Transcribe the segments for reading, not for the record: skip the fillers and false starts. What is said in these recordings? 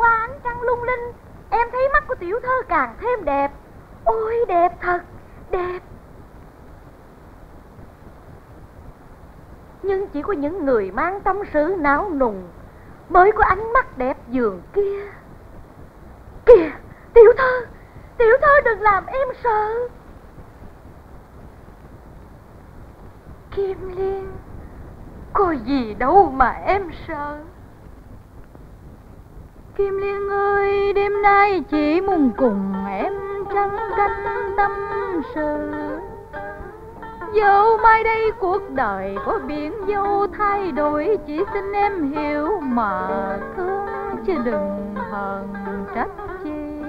qua ánh trăng lung linh, em thấy mắt của tiểu thơ càng thêm đẹp. Ôi đẹp thật, đẹp. Nhưng chỉ có những người mang tâm sự náo nùng mới có ánh mắt đẹp giường kia. Kìa, tiểu thơ, tiểu thơ đừng làm em sợ. Kim Liên, có gì đâu mà em sợ. Kim Liên ơi, đêm nay chỉ muốn cùng em trăng canh tâm sự. Dẫu mai đây cuộc đời có biển dâu thay đổi, chỉ xin em hiểu mà thương chứ đừng hờn trách chi.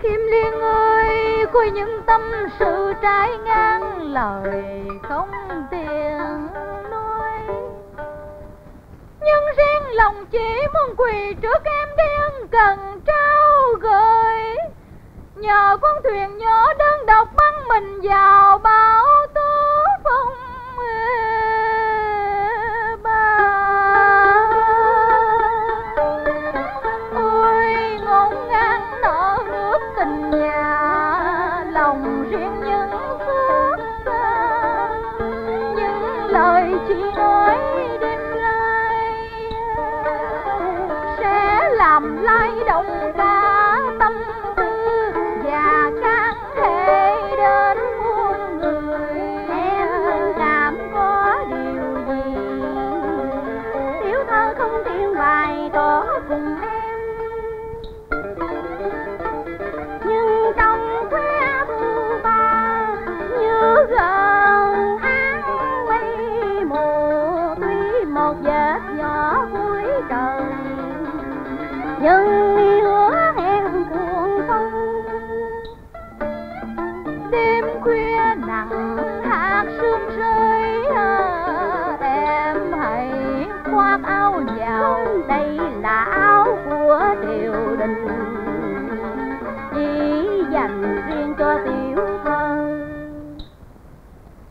Kim Liên ơi, có những tâm sự trái ngang lời không tiếng nói, nhưng riêng lòng chỉ muốn quỳ trước em điên cần trao gửi. Nhờ con thuyền nhỏ đơn độc băng mình vào bão tố phong ba. Ôi ngổn ngang nở nước tình nhà, lòng riêng những phút xa, những lời chỉ nói đêm nay sẽ làm lay động cả tâm tư. Và các thể đến muôn người, em cảm có điều gì. Tiểu thơ không tiếng bài tỏ cùng em, nhưng trong khóe thương ta như gần áng quay mùa tuy một vệt nhỏ cuối trời. Nhưng đi hứa em cuồng phong đêm khuya nặng hạt sương rơi, em hãy khoác áo vào, đây là áo của triều đình chỉ dành riêng cho tiểu thơ.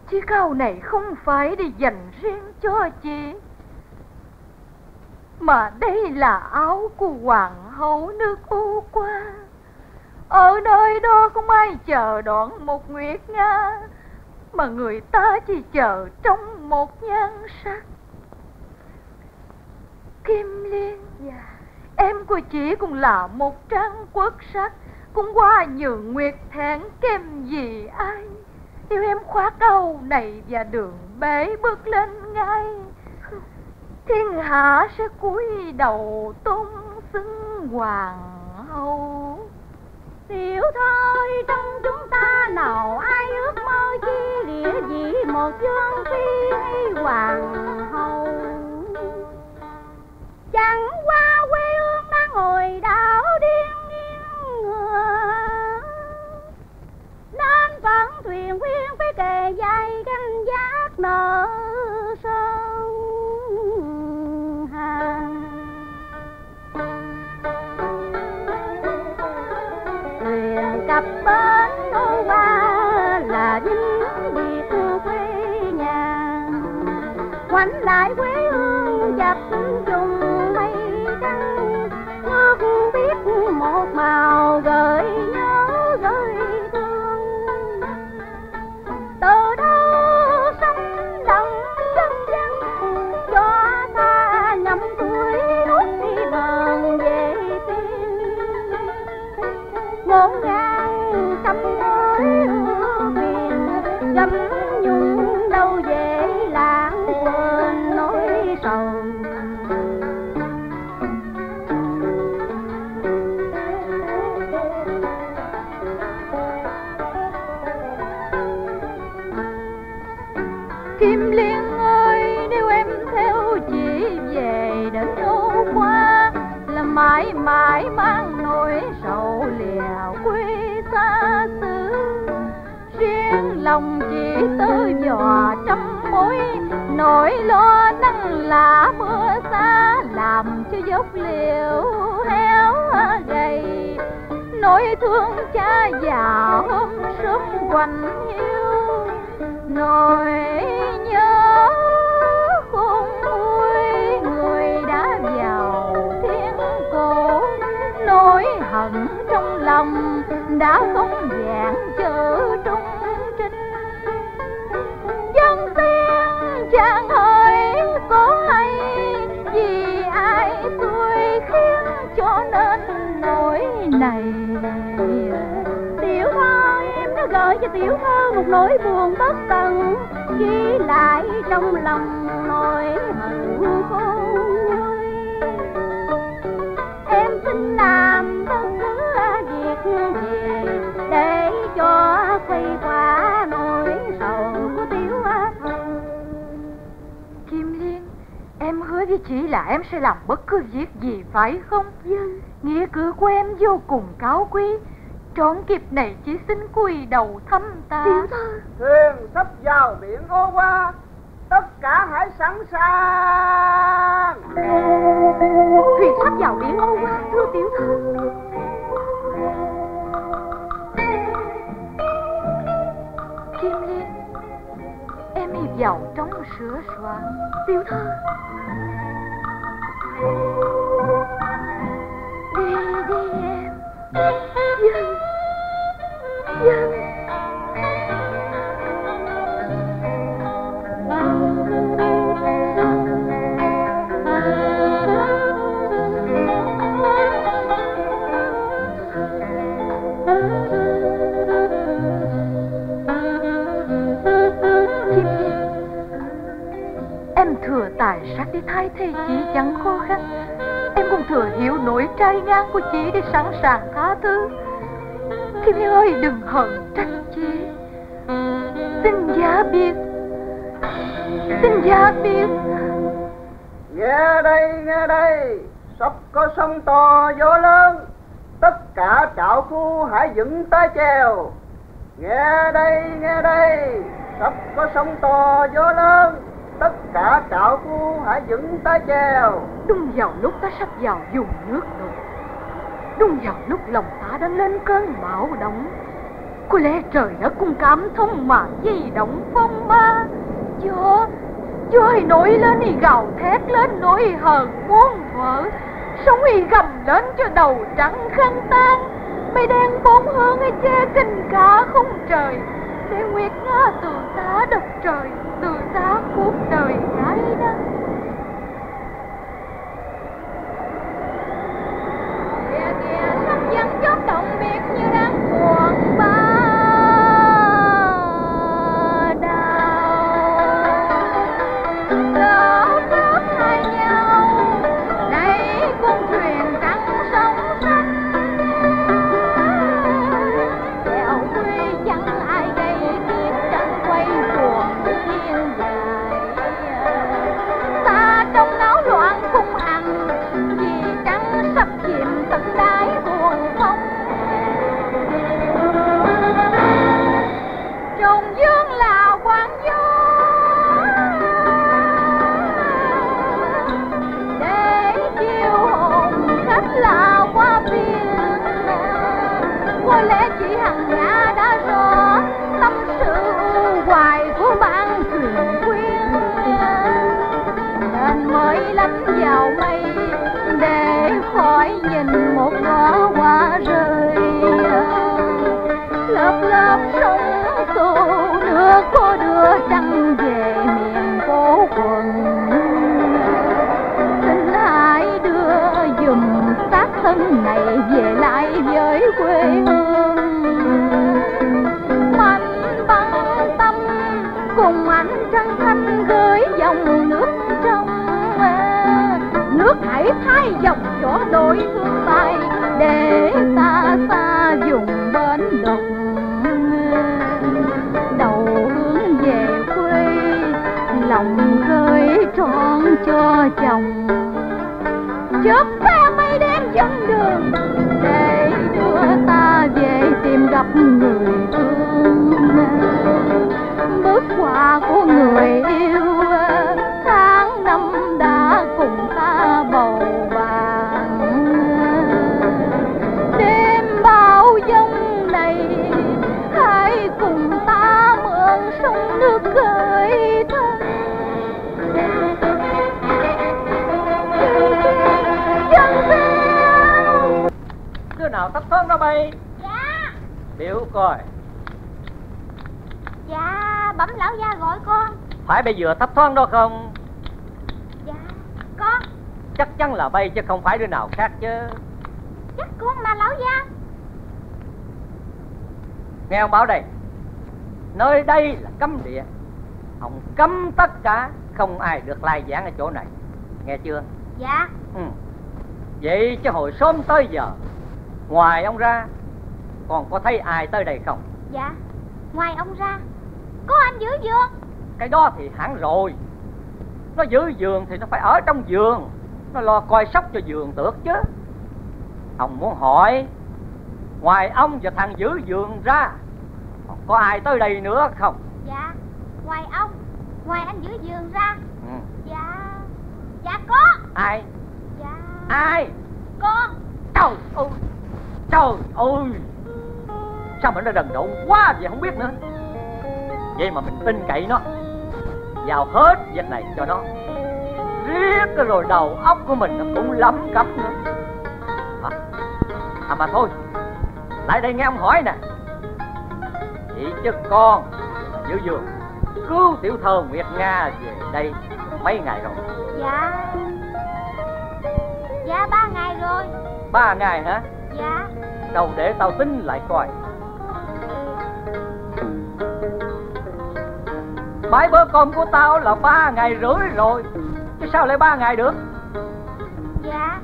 Chiếc áo này không phải để dành riêng cho chị, mà đây là áo của hoàng hậu nước U Qua. Ở nơi đó không ai chờ Đoạn Một Nguyệt Nga, mà người ta chỉ chờ trong một nhan sắc. Kim Liên, dạ, em của chị cũng là một trang quốc sắc, cũng qua nhường nguyệt thẹn kem gì ai. Nếu em khoác âu này và đường bể bước lên ngay, thiên hạ sẽ cúi đầu tôn xưng hoàng hậu. Tiểu thơ trong chúng ta nào ai ước mơ chi địa vị một vương phi hay hoàng hậu, chẳng qua quê hương đang ngồi đảo điên nghiêng ngựa, nên vẫn thuyền quyên phải kề vai canh giác nợ sông Hàn. Cặp bến đôi ba là vinh biệt quê nhà, quanh lại quê hương dập trùng mây trắng, nước biết một màu gợi nhớ gợi thương. Từ đâu sống động dân dân cho ta năm tuổi lúc đi bờn về tiên tâm mới huyền gấm nhung đâu dễ lãng quên nỗi sầu. Kim Liên ơi, nếu em theo chỉ về đến đâu qua là mãi mãi mang nỗi sầu lìa quê xa xứ. Riêng lòng chỉ tư dò trăm mối nỗi lo nắng là mưa xa, làm cho dốc liễu héo gầy, nỗi thương cha già hôm sớm quạnh hiu, nỗi nhớ khôn nguôi người đã vào thiên hận trong lòng đã không vẹn chữ trung trinh. Dân tiên chàng hỏi có hay vì ai tôi khiến cho nên nỗi này. Tiểu thơ em đã gửi cho tiểu thơ một nỗi buồn bất tận, ghi lại trong lòng nỗi hận khôn nguôi. Em xin làm tất cả việc gì để cho khuây khỏa nỗi sầu của tiểu Phương. Kim Liên, em hứa với chị là em sẽ làm bất cứ việc gì phải không? Vâng. Nghĩa cử của em vô cùng cao quý, trốn kịp này chỉ xin cúi đầu thăm ta. Tiểu thư, thuyền sắp vào biển ô qua, tất cả hãy sẵn sàng. Thuyền sắp vào biển ô qua, thưa tiểu thư. Kim Liên, em hiệp vào trong sửa soạn. Tiểu thư, đi đi em. Vâng, vâng. Em thừa tài sắc để thay thế chị chẳng khó khăn. Em cũng thừa hiểu nỗi trai ngang của chị để sẵn sàng tha thứ. Kim Liên ơi, đừng hận trách chị. Xin giả biệt, xin giả biệt. Nghe đây, nghe đây. Sắp có sông to gió lớn, tất cả trạo phu hãy dựng tay chèo. Nghe đây, nghe đây. Sắp có sông to gió lớn, tất cả trạo phu hãy dựng tay chèo. Đúng vào lúc ta sắp vào vùng nước rồi, đúng vào lúc lòng ta đã lên cơn bão động. Có lẽ trời đã cung cảm thông mà di động phong ba. Gió hãy nổi lên, hãy gào thét lên nỗi hờn muốn vỡ. Sóng hãy gầm lên cho đầu trắng khăn tan. Mây đen bốn hướng hãy che kinh cả không trời. Để Nguyệt Nga từ xa độc trời, từ xa cuộc đời gái đăng. Kìa kìa, sắp dẫn chốt động biệt như đang cuộn ba đào. Đó bước hai nhau, đây con thuyền trắng sông xanh. Đèo quê chẳng ai gây tiếng trăng quay cuồng thiên dài. Ta trong náo loạn khung ảnh, vì trắng sắp chìm tận đáy cuồng phong. Trùng dương là quán dương, để chiêu hồn khách là qua biên. Có lẽ chị Hằng Nga đã rõ tâm sự hoài của ban thuyền quyên, nên mới lánh vào mây để khỏi nhìn một đóa hoa rơi. Lớp lớp sông xô nước có đưa trăng về miền phố quần. Xin hãy đưa dùm xác thân này về lại với quê hương. Mạnh bằng tâm cùng ánh trăng thanh gửi dòng nước trong. Nước hãy thay dòng chỗ đổi thương bay, để ta xa dùng bến đồng. Đầu hướng về quê, lòng khơi trọn cho chồng. Chớp xe mây đen dẫn đường, để đưa ta về tìm gặp người thương. Bước qua của người yêu, tháng năm đã cùng ta bầu vàng. Đêm bao giông này, hãy cùng ta mượn sông nước gửi thân. nào thấp thoáng nó bay. Dạ. Biểu coi. Dạ, bẩm lão gia gọi con. Phải bây giờ thấp thoáng đó không? Dạ, con. Chắc chắn là bay chứ không phải đứa nào khác chứ. Chắc con mà lão gia. Nghe ông báo đây, nơi đây là cấm địa, ông cấm tất cả, không ai được lai giảng ở chỗ này, nghe chưa? Dạ. Ừ. Vậy chứ hồi sớm tới giờ, ngoài ông ra, còn có thấy ai tới đây không? Dạ, ngoài ông ra, có anh giữ giường. Cái đó thì hẳn rồi, nó giữ giường thì nó phải ở trong giường, nó lo coi sóc cho giường được chứ. Ông muốn hỏi, ngoài ông và thằng giữ giường ra, còn có ai tới đây nữa không? Dạ, ngoài ông, ngoài anh giữ giường ra. Ừ. Dạ, dạ có. Ai? Dạ. Ai? Con. Trời ơi, trời ơi, sao mà nó đần độn quá vậy không biết nữa. Vậy mà mình tin cậy nó, vào hết việc này cho nó. Riết rồi đầu óc của mình nó cũng lấm cấm nữa. À mà thôi, lại đây nghe ông hỏi nè. Chị chứ con giữ giường cứu tiểu thơ Nguyệt Nga về đây mấy ngày rồi? Dạ. Dạ 3 ngày rồi. 3 ngày hả? Dạ. Đâu để tao tính lại coi. Bãi bữa cơm của tao là 3,5 ngày rồi, chứ sao lại 3 ngày được? Dạ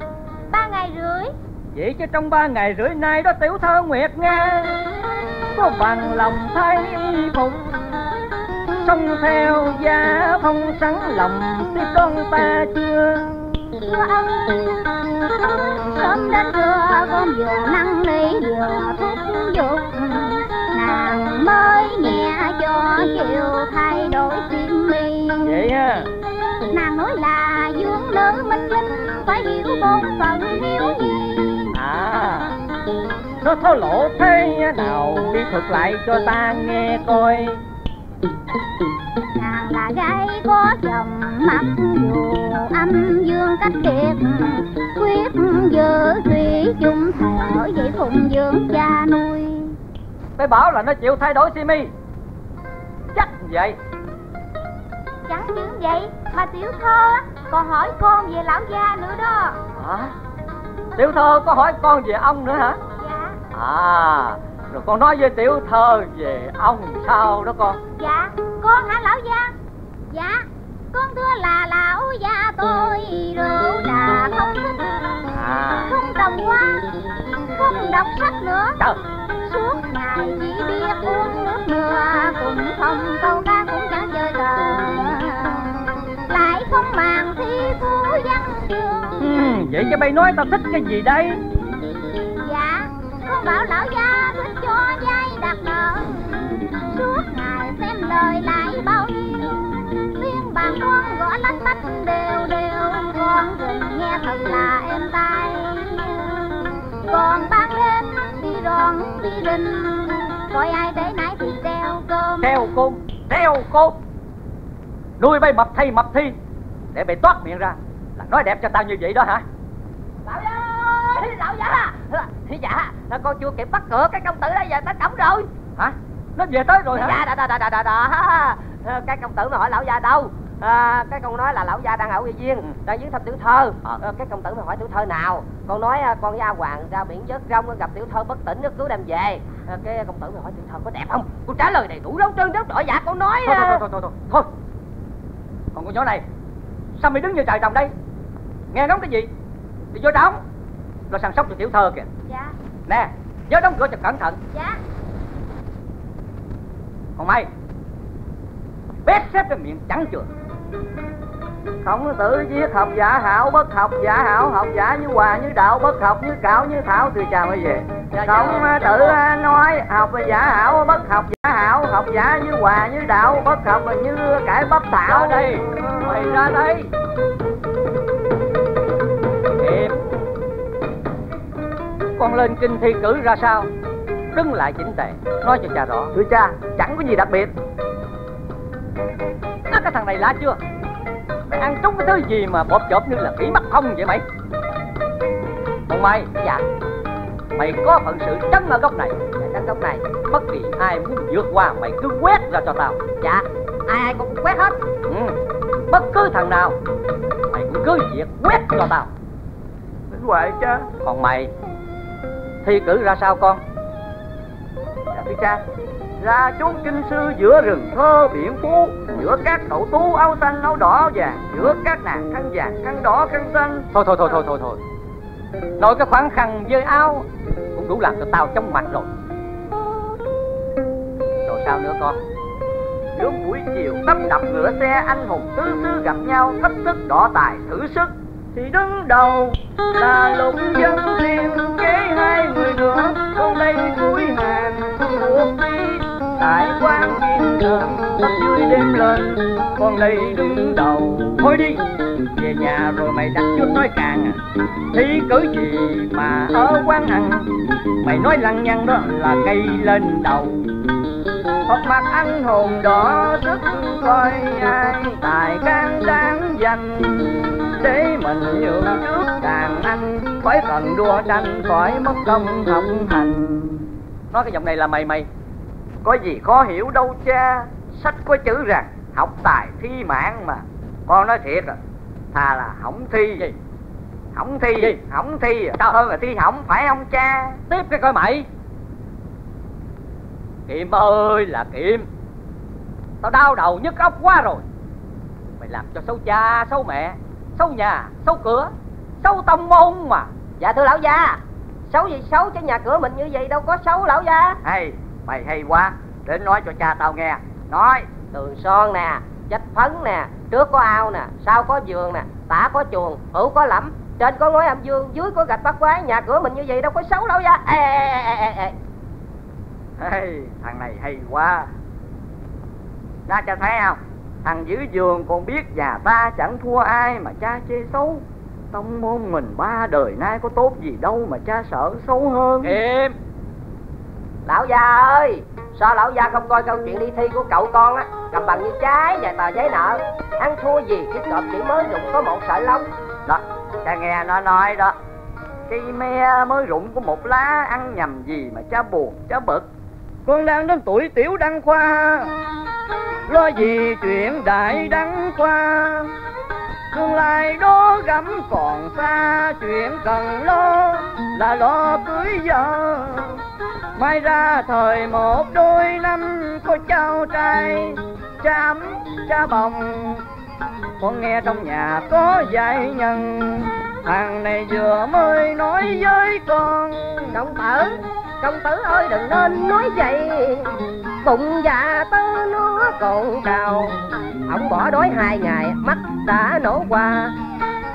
3,5 ngày. Vậy chứ trong 3,5 ngày nay đó tiểu thơ Nguyệt Nga có bằng lòng thay phục, xong theo gia phong sẵn lòng tiếp con ta chưa? Sớm đã trưa con vừa năn nỉ vừa thúc giục, nàng mới nhẹ cho chiều thay đổi tim mi. Vậy ha. Nàng nói là dương nữ minh linh phải hiểu bốn phận hiếu nhi. À, nó thô lỗ thế nào đi thuật lại cho ta nghe coi. Nàng là gái có chồng mặc dù âm dương cách biệt, quyết giữ duy chung thở vậy phụng dưỡng cha nuôi. Mày bảo là nó chịu thay đổi si mi. Chắc vậy. Chẳng những vậy mà tiểu thơ còn hỏi con về lão gia nữa đó. Hả? Tiểu thơ có hỏi con về ông nữa hả? Dạ. À, rồi con nói với tiểu thơ về ông sao đó con? Dạ, con hả lão gia? Dạ, con thưa là lão gia tôi rượu là không thích, à, không trồng hoa, không đọc sách nữa. Trời. Suốt ngày chỉ biết uống nước mưa, cũng không câu cá cũng chẳng chơi cờ, lại không màng thi phú văn chương. Ừ, vậy cho bay nói tao thích cái gì đây? Dạ, con bảo lão gia thích cho dây đặt nợ, suốt ngày xem đời lại bao nhiêu, tiếng bàn con gõ lách tách đều đều, con rừng nghe thật là êm tai. Còn ban đêm đi ròn đi rình, gọi ai để nãy thì treo cơm. Treo cơm, treo cơm. Nuôi bay mập thay mập thi để mày toát miệng ra là nói đẹp cho tao như vậy đó hả? Lão gia ơi, lão gia. Dạ, con chưa kịp bắt cửa cái công tử đã về tới cổng rồi. Hả? Nó về tới rồi hả? Dạ, đã. Cái công tử mà hỏi lão gia đâu? À, cái con nói là lão gia đang ở Uy Viên, đang viếng thăm tiểu thơ. Cái công tử mà hỏi tiểu thơ nào? Con nói con với A Hoàng ra biển vớt rong, gặp tiểu thơ bất tỉnh, nó cứu đem về. Cái công tử mà hỏi tiểu thơ có đẹp không? Con trả lời đầy đủ ráo trơn ráo trọi. Dạ con nói. Thôi. Còn con nhỏ này, sao mày đứng như trời trồng đây? Nghe nói cái gì thì vô đóng, rồi săn sóc cho tiểu thơ kìa. Dạ. Nè, nhớ đóng cửa cho cẩn thận. Dạ. Còn mày, bét xếp cái miệng trắng chừa. Khổng Tử viết học giả hảo, bất học giả hảo, học giả như hòa như đạo, bất học như cảo như thảo, từ chào mới về. Khổng Tử nói học giả hảo, bất học giả hảo, học giả như hòa như đạo, bất học như cải bắp thảo. Ra đây, mày ra đây. Điệp, con lên kinh thi cử ra sao? Đứng lại chỉnh tề, nói cho cha rõ. Thưa cha, chẳng có gì đặc biệt. Nó cái thằng này lạ chưa? Mày ăn trúng cái thứ gì mà bột chộp như là khỉ mắc không vậy mày? Còn mày, dạ, mày có phận sự trắng ở góc này. Dạ, trắng góc này bất kỳ ai muốn vượt qua mày cứ quét ra cho tao. Dạ, ai ai cũng quét hết. Ừ. Bất cứ thằng nào mày cũng cứ việc quét cho tao. Đến hoài cha. Còn mày thi cử ra sao con? Dạ thưa cha, ra chốn kinh sư giữa rừng thơ biển phú, giữa các cậu tú áo xanh áo đỏ áo vàng, giữa các nàng khăn vàng khăn đỏ khăn xanh. Thôi nói cái khoảng khăn với áo cũng đủ làm cho tao chóng mặt rồi. Rồi sao nữa con? Lúc buổi chiều tấp đập ngựa xe, anh hùng tứ xứ gặp nhau, thách thức đỏ tài thử sức, thì đứng đầu là Lục Dân Liên, kế hai người nữa con đây cuối hàng thuộc đi. Đại quan yên thường tấp dưới đêm lên, con đây đứng đầu. Thôi đi về nhà rồi mày đặt chút nói càng, thi cử gì mà ở quán ăn mày nói lăng nhăng đó là cây lên đầu. Học mặt anh hùng đỏ sức coi ai tài can đáng danh, để mình nhường trước đàn anh khỏi cần đua tranh khỏi mất công học hành. Nói cái giọng này là mày có gì khó hiểu đâu cha, sách có chữ rằng học tài thi mạng mà. Con nói thiệt rồi, thà là hỏng thi gì hỏng thi gì hỏng thi sao hơn là thi hỏng, phải không cha? Tiếp cái coi mày. Kiệm ơi là Kiệm, tao đau đầu nhức óc quá rồi. Mày làm cho xấu cha xấu mẹ xấu nhà xấu cửa xấu tông môn mà. Dạ thưa lão gia, xấu gì xấu chứ nhà cửa mình như vậy đâu có xấu lão gia. Hay mày hay quá, để nói cho cha tao nghe. Nói tường son nè, vách phấn nè, trước có ao nè, sau có giường nè, tả có chuồng, hữu có lẫm, trên có ngói âm dương, dưới có gạch bát quái. Nhà cửa mình như vậy đâu có xấu lão gia. Ê. Hey, thằng này hay quá. Cha cho thấy không, thằng dưới giường còn biết già ta chẳng thua ai mà cha chê xấu. Tông môn mình ba đời nay có tốt gì đâu mà cha sợ xấu hơn. Em lão già ơi, sao lão già không coi câu chuyện đi thi của cậu con á, cầm bằng như trái vài tờ giấy nợ, ăn thua gì chứ cọp chỉ mới rụng có một sợi lông đó. Cha nghe nó nói đó, cây me mới rụng có một lá, ăn nhầm gì mà cha buồn cha bực. Con đang đến tuổi tiểu đăng khoa, lo gì chuyện đại đăng khoa. Tương lai đó gắm còn xa, chuyện cần lo là lo cưới vợ. Mai ra thời một đôi năm, có cháu trai chăm cha bồng. Con nghe trong nhà có dạy nhân, thằng này vừa mới nói với con. Công tử ơi đừng nên nói vậy, bụng già tớ nó còn cào. Ông bỏ đói 2 ngày mắt đã nổ qua,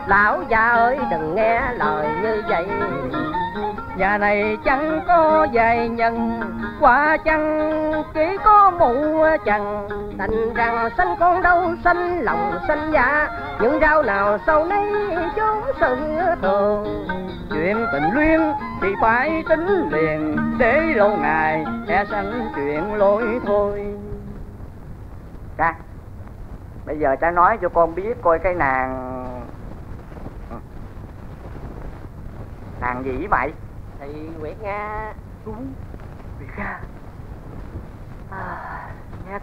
lão già ơi đừng nghe lời như vậy. Nhà này chẳng có dạy nhân, quả chăng chỉ có mụ chằn. Thành rằng xanh con đâu xanh lòng xanh dạ, những rau nào sau nấy chốn sự thường. Chuyện tình luyến thì phải tính liền, để lâu ngày sẽ sanh chuyện lỗi thôi. Cha, bây giờ cha nói cho con biết coi cái nàng gì với mày? Thì Nguyệt Nga. Đúng, Nguyệt Nga. Nghe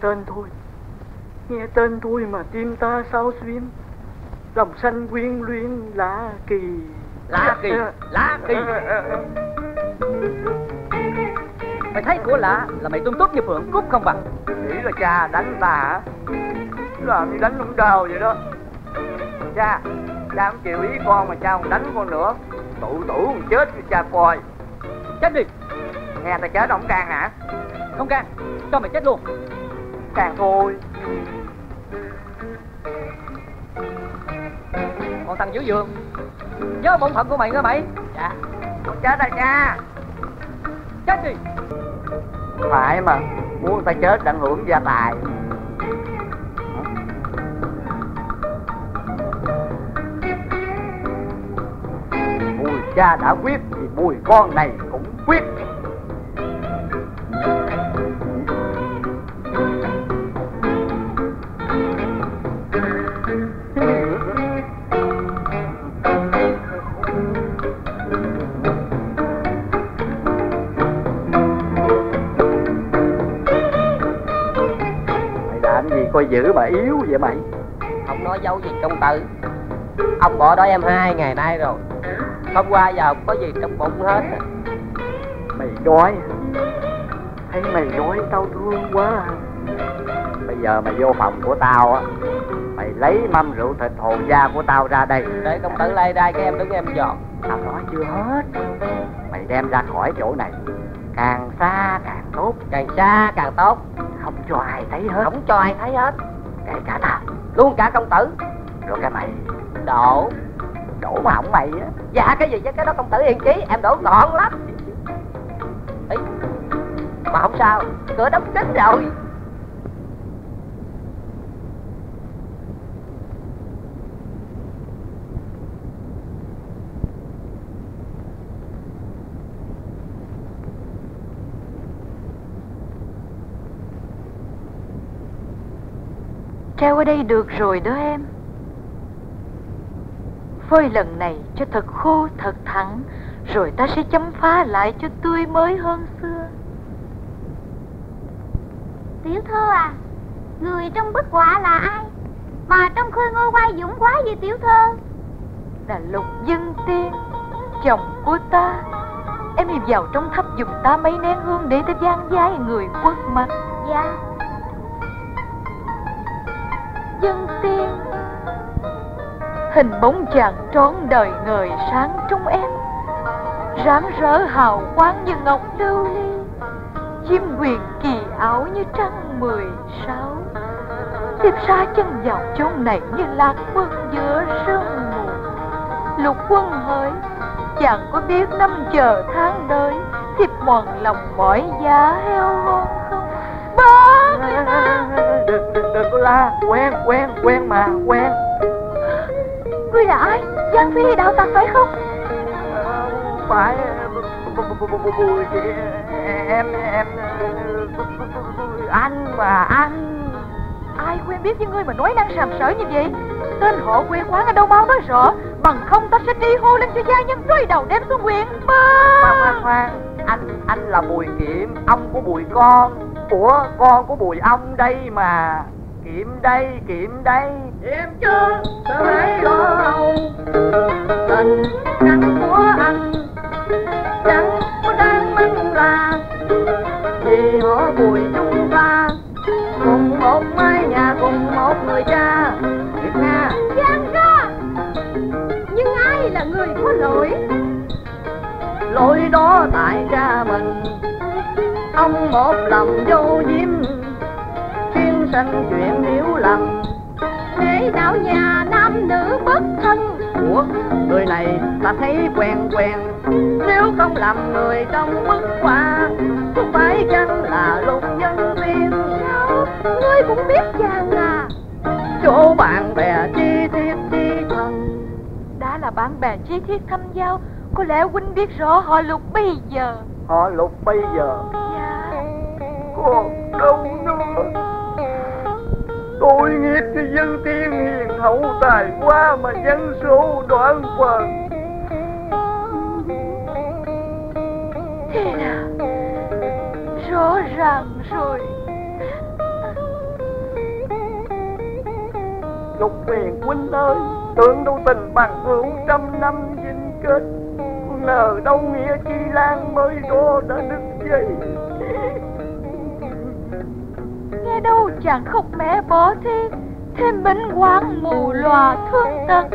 tên thôi mà tim ta sao xuyên, lòng xanh quyến luyến lá kỳ. Lá kỳ. Mày thấy của lạ là mày tung tốt như phượng cúc không bằng. Nghĩ là cha đánh ta hả? Làm như đánh lũng đầu vậy đó. Cha không chịu ý con mà cha không đánh con nữa, tụ con chết cho cha coi. Chết đi. Nghe ta chết không can hả? Không can, cho mày chết luôn. Càng thôi. Còn thằng dưới giường, nhớ bổn phận của mày nghe mày. Dạ. Con chết rồi nha. Chết đi. Phải mà, muốn người ta chết đặng hưởng gia tài. Bùi cha đã quyết thì bùi con này cũng quyết. coi giữ bà yếu vậy mày. Không nói dấu gì công tử, ông bỏ đói em 2 ngày nay rồi. Hôm qua giờ không có gì trong bụng hết. Mày đói, thấy mày đói tao thương quá. Bây giờ mày vô phòng của tao á, mày lấy mâm rượu thịt hồ da của tao ra đây. Để công tử lay đai cái em đứng em giòn. Tao nói chưa hết, mày đem ra khỏi chỗ này, càng xa càng tốt. Càng xa càng tốt. Không cho ai thấy hết. Không cho ai thấy hết. Kể cả tao, luôn cả công tử. Rồi cái mày đổ. Đổ mà hỏng mày á. Dạ cái gì với cái đó công tử yên chí. Em đổ gọn lắm. Ý, mà không sao, cửa đóng kín rồi. Treo ở đây được rồi đó em. Phơi lần này cho thật khô thật thẳng, rồi ta sẽ chấm phá lại cho tươi mới hơn xưa. Tiểu thơ à, người trong bức họa là ai mà trong khôi ngô quay dũng quá vậy tiểu thơ? Là Lục Dân Tiên, chồng của ta. Em hiệp vào trong tháp dùng ta mấy nén hương để ta gian dái người quốc mặt. Dạ Dân Tiên, hình bóng chàng trốn đời ngời sáng trong em, ráng rỡ hào quang như ngọc lưu ly, diêm quyền kỳ ảo như trăng 16. Tiếp xa chân vào chốn này như lạc quân giữa sương mù. Lục Quân hỡi, chàng có biết năm chờ tháng đợi, thiếp mòn lòng mỏi giá heo hôn không? Bớt! Đừng có la, quen. Ngươi là ai? Giang Phi đạo tặc phải không? Phải, anh. Ai quen biết với ngươi mà nói năng sàm sỡ như vậy? Tên họ quê quán ở đâu mau nói rõ, bằng không ta sẽ tri hô lên cho gia nhân rơi đầu đem xuống huyện. Khoan, anh là Bùi Kiệm, ông của Bùi Con. Ủa, con của Bùi ông đây mà. Kiệm đây. Em chưa thấy đâu, tình cắn của anh chẳng có đáng mắn là vì họ Bùi chúng ta cùng một mái nhà cùng một người cha. Nguyệt Nga, Giang ra, nhưng ai là người có lỗi? Lỗi đó tại cha mình, ông một lòng vô diêm thiên sinh chuyện hiểu lầm, để đạo nhà nam nữ bất thân. Ủa, người này ta thấy quen, nếu không làm người trong bức họa, không phải chăng là Lục Nhân Tiên? Sao, ngươi cũng biết chàng à? Chỗ bạn bè chi thiết chi thân. Đã là bạn bè chi thiết thâm giao, có lẽ huynh biết rõ họ Lục bây giờ. Họ Lục bây giờ? Dạ. Còn đâu nữa. Tội nghiệp cho Dân Tiên hiền hậu tài quá mà dân số đoán quần. Thế nào? Rõ ràng rồi. Lục Huyền huynh ơi, tưởng đâu tình bằng hữu 100 năm dinh kết, ngờ đâu nghĩa chi Lan mới đó đã đứt dây. Nghe đâu chàng khóc mẹ bỏ thi, thêm bến quán mù lòa thương tật.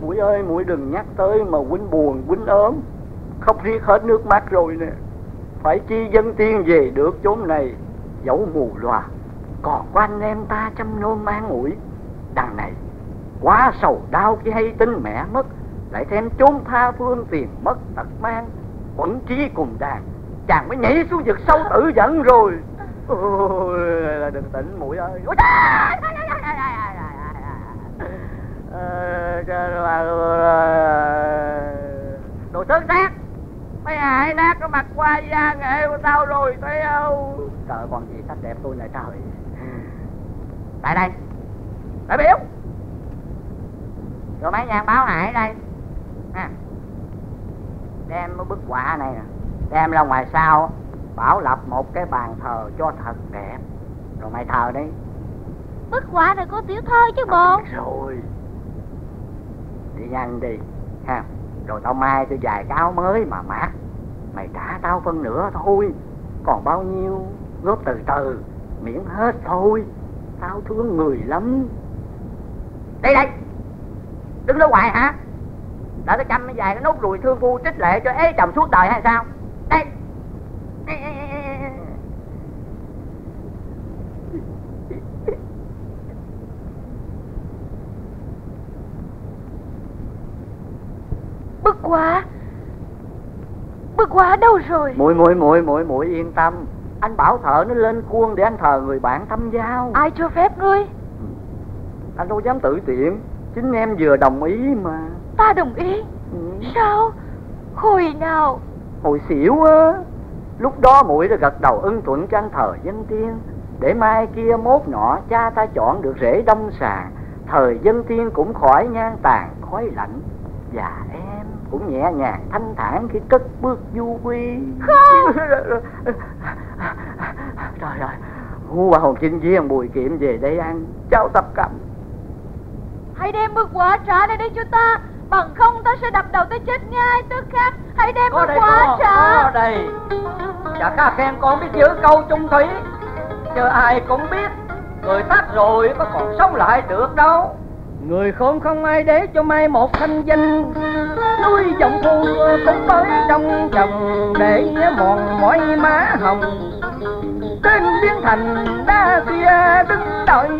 Muội ơi, muội đừng nhắc tới mà huynh buồn huynh ốm, khóc riết hết nước mắt rồi nè. Phải chi Dân Tiên về được chốn này, dẫu mù lòa còn có anh em ta chăm nom an ủi. Đằng này quá sầu đau khi hay tin mẹ mất, lại thêm chốn tha phương tiền mất tật mang, quẩn trí cùng đàn, chàng mới nhảy xuống vực sâu tự vẫn rồi. Ôi, đừng tỉnh muội ơi. Đồ thớt nát, mấy ai nát nó mặc qua da nghệ của tao rồi thấy không? Trời, còn gì sắc đẹp tôi này trời. Tại đây, đại biểu. Rồi mấy nhà báo hại đây à. Đem cái bức họa này nè, đem ra ngoài sau bảo lập một cái bàn thờ cho thật đẹp, rồi mày thờ đi, Bích quả rồi cô Tiểu Thơ chứ bộ. Rồi, đi ăn đi ha. Rồi tao mai tôi vài cái áo mới mà mát. Mày trả tao phân nửa thôi, còn bao nhiêu góp từ từ, miễn hết thôi. Tao thương người lắm. Đây đây, đứng đó hoài hả? Đã cái chăm cái dài cái nốt ruồi thương phu trích lệ cho ế chồng suốt đời hay sao? Đây, đây, đây, đây, đây. Bức quả đâu rồi? Muội yên tâm, anh bảo thợ nó lên khuôn để anh thờ người bạn tâm giao. Ai cho phép ngươi? Anh đâu dám tự tiện, chính em vừa đồng ý mà. Ta đồng ý? Ừ. Sao? Hồi nào? Hồi xỉu á. Lúc đó muội đã gật đầu ưng thuận cho anh thờ dân tiên, để mai kia mốt nọ cha ta chọn được rễ đông sàn, thời dân tiên cũng khỏi nhan tàn khói lạnh, và em cũng nhẹ nhàng thanh thản khi cất bước du quy. Không. Trời ơi, Hú Bà Hồn Chinh với ông Bùi Kiệm về đây ăn cháo tập cầm. Hãy đem bức quả trả lại đây cho ta, bằng không ta sẽ đập đầu tới chết ngay. Tức khắc hãy đem bức quả trả. Có đây. Dạ các em con biết giữ câu chung thủy, chờ ai cũng biết người tắt rồi có còn sống lại được đâu. Người khôn không ai để cho mai một thanh danh, nuôi dòng thu cũng tới trong chồng để mòn mỏi má hồng. Tên biến thành đa kia đứng đợi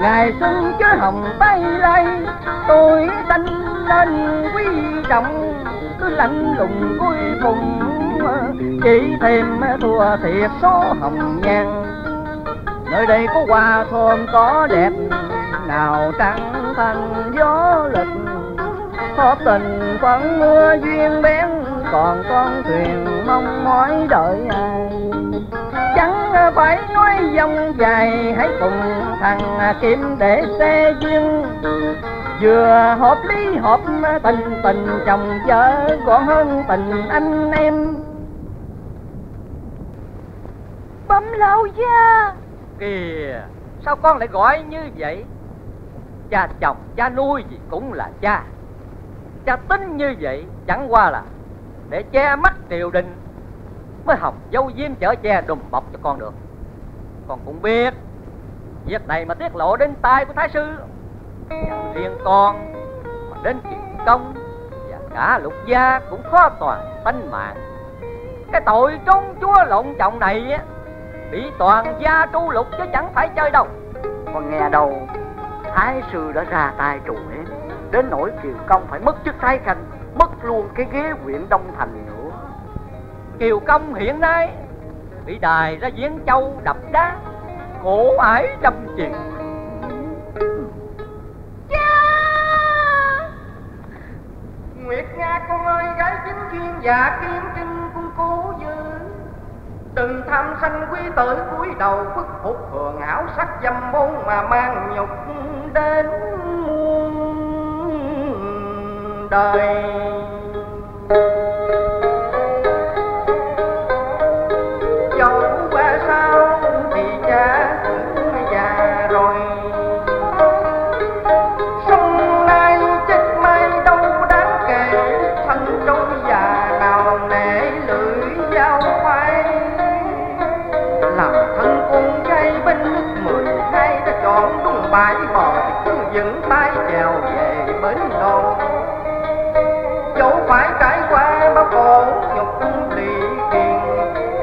ngày xuân chớ hồng bay lây. Tôi đánh lên quý trọng cứ lạnh lùng cuối cùng, chỉ thêm thua thiệt số hồng nhan. Nơi đây có hoa thơm có đẹp, nào trăng thành gió lịch có tình vẫn mưa duyên bén. Còn con thuyền mong mỏi đợi ai, chẳng phải nói dòng dài. Hãy cùng thằng Kiếm để xe duyên, vừa hợp lý hợp tình, tình chồng vợ còn hơn tình anh em. Bấm lão gia. Kìa, sao con lại gọi như vậy? Cha chồng, cha nuôi gì cũng là cha. Cha tính như vậy chẳng qua là để che mắt triều đình, mới học dâu diêm chở che đùm bọc cho con được. Con cũng biết việc này mà tiết lộ đến tai của thái sư, chẳng riêng con mà đến chuyện công và cả lục gia cũng khó toàn tánh mạng. Cái tội trốn chúa lộn chồng này á, bị toàn gia tru lục chứ chẳng phải chơi đâu. Con nghe đâu thái sư đã ra tay trù hết, đến nỗi Kiều Công phải mất chức thái khanh, mất luôn cái ghế huyện Đông Thành nữa. Kiều Công hiện nay bị đài ra Diễn Châu đập đá, khổ ải trăm chuyện. Cha! Nguyệt Nga con ơi, gái chính chuyên giả kiếm trinh cung cố dư, từng tham sanh quý tử cúi đầu khuất phục thừa ngảo sắc dâm môn mà mang nhục đến muôn đời. Dẫu qua sao thì cha cũng già rồi, sông nay chết mai đâu đáng kể. Thân trâu già nào nể lưỡi dao khoai, làm thân con trai bên nước 12 đã chọn đúng bãi bồi, dẫn tay trèo về bến đò. Dẫu phải trải qua bao khổ nhục lì kiền,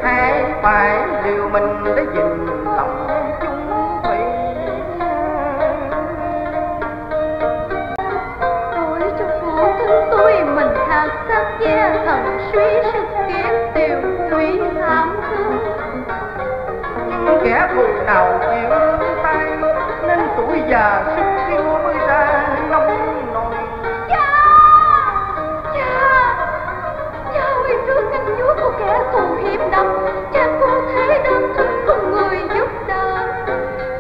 hai phải liều mình để gìn lòng chung thủy. Tôi trong khổ thân tôi mình hạt sắc da thần suy sức kiếm tiêu lũy hãm thương, nhưng kẻ thù nào chịu tay nên tuổi già sức tiêu mới ra nông nổi. Cha ơi, trước cánh vuốt của kẻ thù hiểm độc, cha không thể đơn thân cùng người giúp đỡ.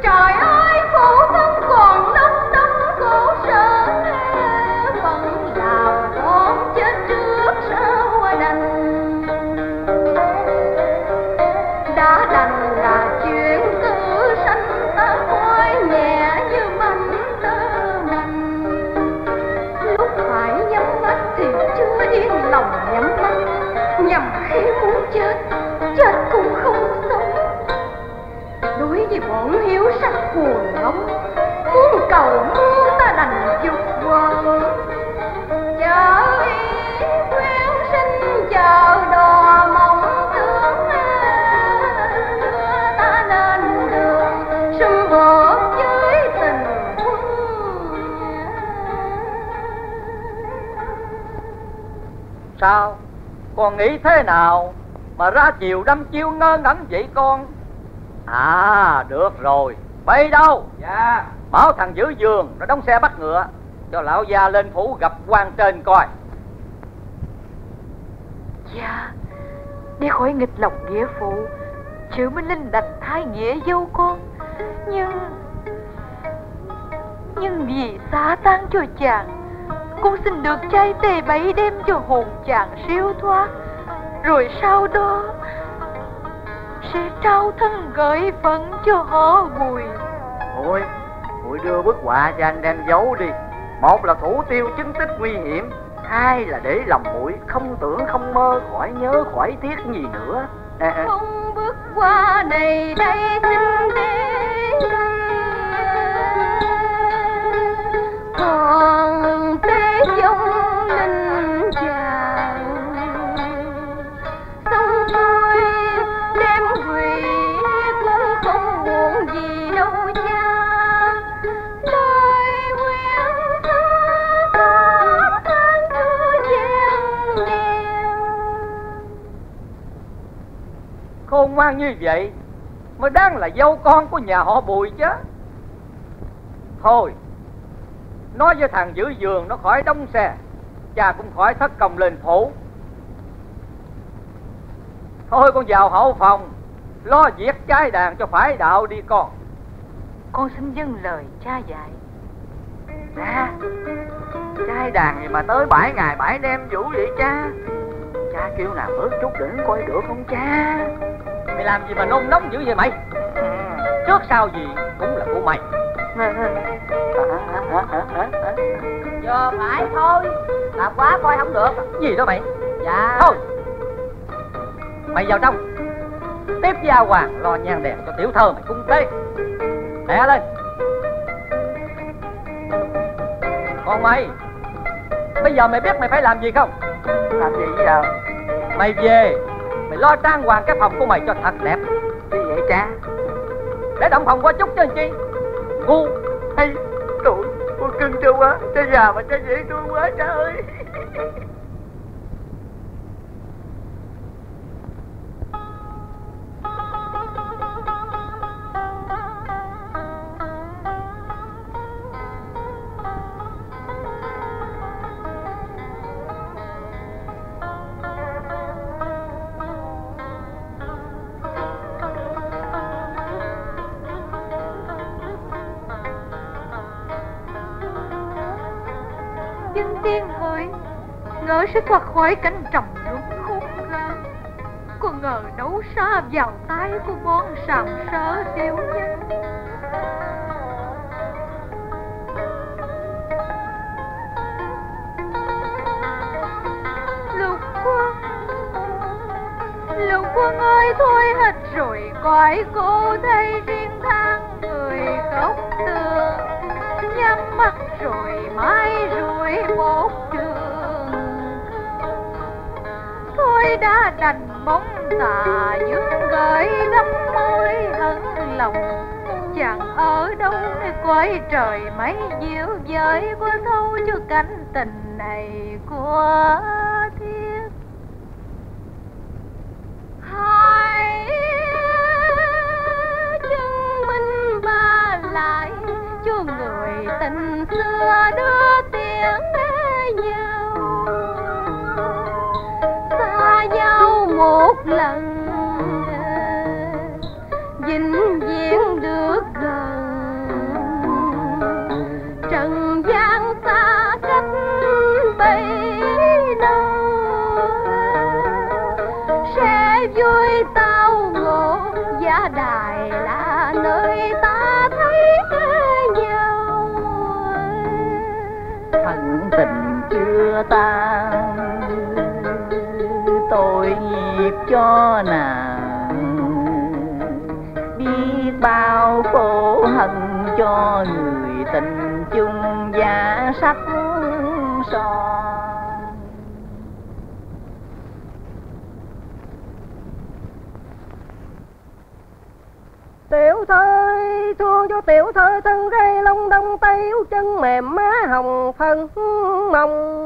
Trời ơi, khổ thân còn lắm đắm khổ sở, vẫn nào con chết trước sao đành. Đã đành là chuyện tử sanh ta hoài. chết, chết cũng không sống. Đối với bọn hiếu sắc cuồng ngóng, muốn cầu muốn ta đành dục vọng. Chờ yên quyến sinh chờ đò mong tướng, đưa ta lên đường sum vỗ với tình quân. Sao? Con nghĩ thế nào mà ra chiều đâm chiêu ngơ ngẩn vậy con? À, được rồi. Bay đâu? Dạ. Bảo thằng giữ giường rồi đóng xe bắt ngựa cho lão gia lên phủ gặp quan trên coi. Dạ, để khỏi nghịch lòng nghĩa phụ, Triệu Minh Linh đành thái nghĩa dâu con. Nhưng vì xá tang cho chàng, con xin được trai tề bẫy đem cho hồn chàng siêu thoát, rồi sau đó sẽ trao thân gửi phận cho họ Bùi. Thôi, Bùi đưa bức họa chàng đem giấu đi. Một là thủ tiêu chứng tích nguy hiểm, hai là để lòng Bụi không tưởng không mơ khỏi nhớ khỏi tiếc gì nữa. Không bước qua này đây xin đi, còn thế trong linh chàng sông tôi đem quỷ cũng không buồn gì đâu cha. Tôi nguyện thơ thơ tháng thứ gian đêm. Khôn ngoan như vậy mới đáng là dâu con của nhà họ Bùi chứ. Thôi, nói với thằng giữ giường nó khỏi đóng xe, cha cũng khỏi thất công lên phủ. Thôi con vào hậu phòng lo việc trái đàn cho phải đạo đi con. Con xin dâng lời cha dạy. Cha, trái đàn gì mà tới 7 ngày 7 đêm vũ vậy cha? Cha kêu nào bớt chút đỉnh coi được không cha? Mày làm gì mà nôn nóng dữ vậy mày? Trước sau gì cũng là của mày. Giờ phải thôi, làm quá coi không được. Gì đó mày? Dạ. Thôi, mày vào trong tiếp với A Hoàng lo nhang đèn cho tiểu thơ mày cung tế. Đẻ lên. Còn mày, bây giờ mày biết mày phải làm gì không? Làm gì bây giờ? Mày về, mày lo trang hoàng cái phòng của mày cho thật đẹp. Như vậy cha? Để động phòng qua chút cho anh chi. Ngu hay tụi con cưng chưa quá, cha già mà cha dễ tôi quá cha ơi. Sẽ thoát khỏi cánh trầm luống khung lan, con ngờ nấu xa vào tay của món sàm sỡ điêu nhân. Lục quân ơi, thôi hết rồi cõi cô thấy riêng thang người khóc tường, nhắm mắt rồi mãi rồi một trường. Tôi đã đành bóng tà những gợi lắm môi hận lòng. Chẳng ở đâu nơi cõi trời mấy diệu giới có thâu cho cánh tình này của thiết. Hãy chứng minh ba lại cho người tình xưa đưa tiếng nhau. Nhau một lần vĩnh viễn được gần, trần gian xa cách bấy lâu sẽ vui tao ngộ. Giá đài là nơi ta thấy nhau, ân tình chưa tan. Tôi nhịp cho nà biết bao khổ hận cho người tình chung giá sắc son. Tiểu thơi thương cho tiểu thơi từ gây lông đông tây chân mềm má hồng phân mông.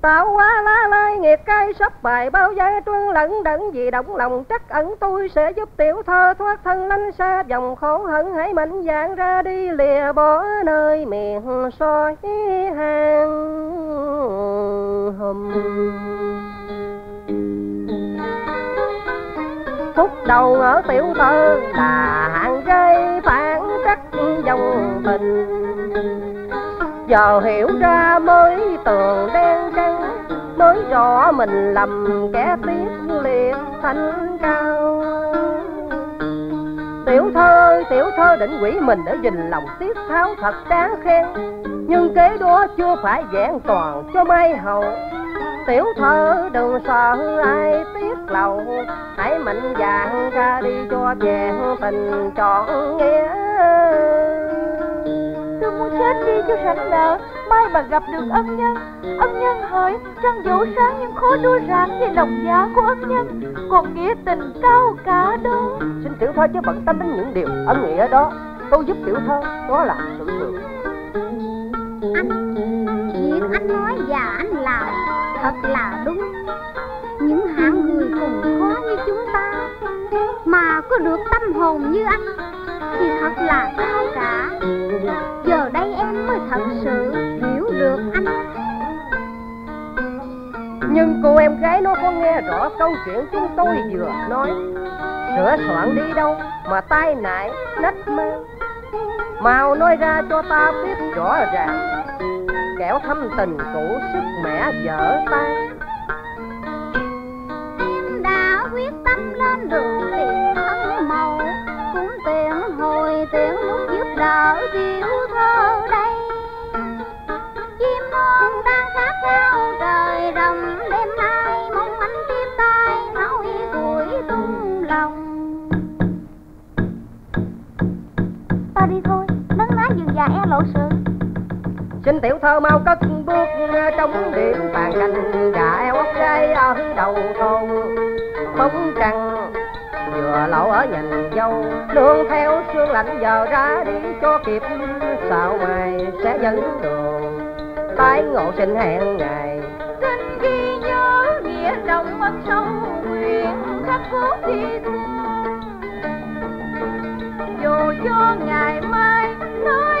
Tạo quá lá lai nghiệt cay sắp bài bao giai trương lẫn đẫn vì động lòng trắc ẩn tôi sẽ giúp tiểu thơ thoát thân lánh xa dòng khổ hận hãy mạnh dạn ra đi lìa bỏ nơi miền soi hang hùm. Phút đầu ở tiểu thơ là hàng gây phản trắc dòng tình giờ hiểu ra mới tường đen trắng mới rõ mình lầm kẻ tiếc liệt thanh cao. Tiểu thơ định quỷ mình ở dình lòng tiết tháo thật đáng khen nhưng kế đó chưa phải vẹn toàn cho mai hậu. Tiểu thơ đừng sợ ai tiếc lầu hãy mạnh dạn ra đi cho vẹn tình trọn nghĩa. Tôi muốn chết đi cho sạch lờ mai mà gặp được ân nhân. Ân nhân hỡi trăng dẫu sáng nhưng khó đua ràng về lòng giá của ân nhân còn nghĩa tình cao cả đó. Xin tiểu thơ chứ bận tâm đến những điều ân nghĩa đó. Tôi giúp tiểu thơ đó là sự lượng. Anh chuyện anh nói và anh làm thật là đúng. Những hạng người cùng khó như chúng ta mà có được tâm hồn như anh thì thật là cao cả. Giờ đây em mới thật sự hiểu được anh. Nhưng cô em gái nó có nghe rõ câu chuyện chúng tôi vừa nói. Sửa soạn đi đâu mà tai nại nách mang. Mau nói ra cho ta biết rõ ràng kẻo thâm tình cũ sức mẻ dở tay. Em đã quyết tâm lên đường tiền thân màu cũng tiện hồi tiện lúc giúp đỡ tiểu thơ đây. Chim non đang khát khao trời rồng đêm nay mong anh tiếp tay máu y củi tung lòng. Ta đi thôi nắng lá vườn già e lộ sự. Xin tiểu thơ mau cất bước trong điện bàn canh gà ốc cây ở đầu thôn. Bóng trăng vừa lậu ở nhành dâu nương theo sương lạnh giờ ra đi cho kịp sao mai sẽ dẫn đường tái ngộ sinh hẹn ngày. Xin ghi nhớ nghĩa rộng ân sâu nguyện khắc cốt thi thương dù cho ngày mai nơi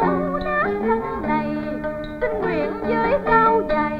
nát thân này xin nguyện với cao dày.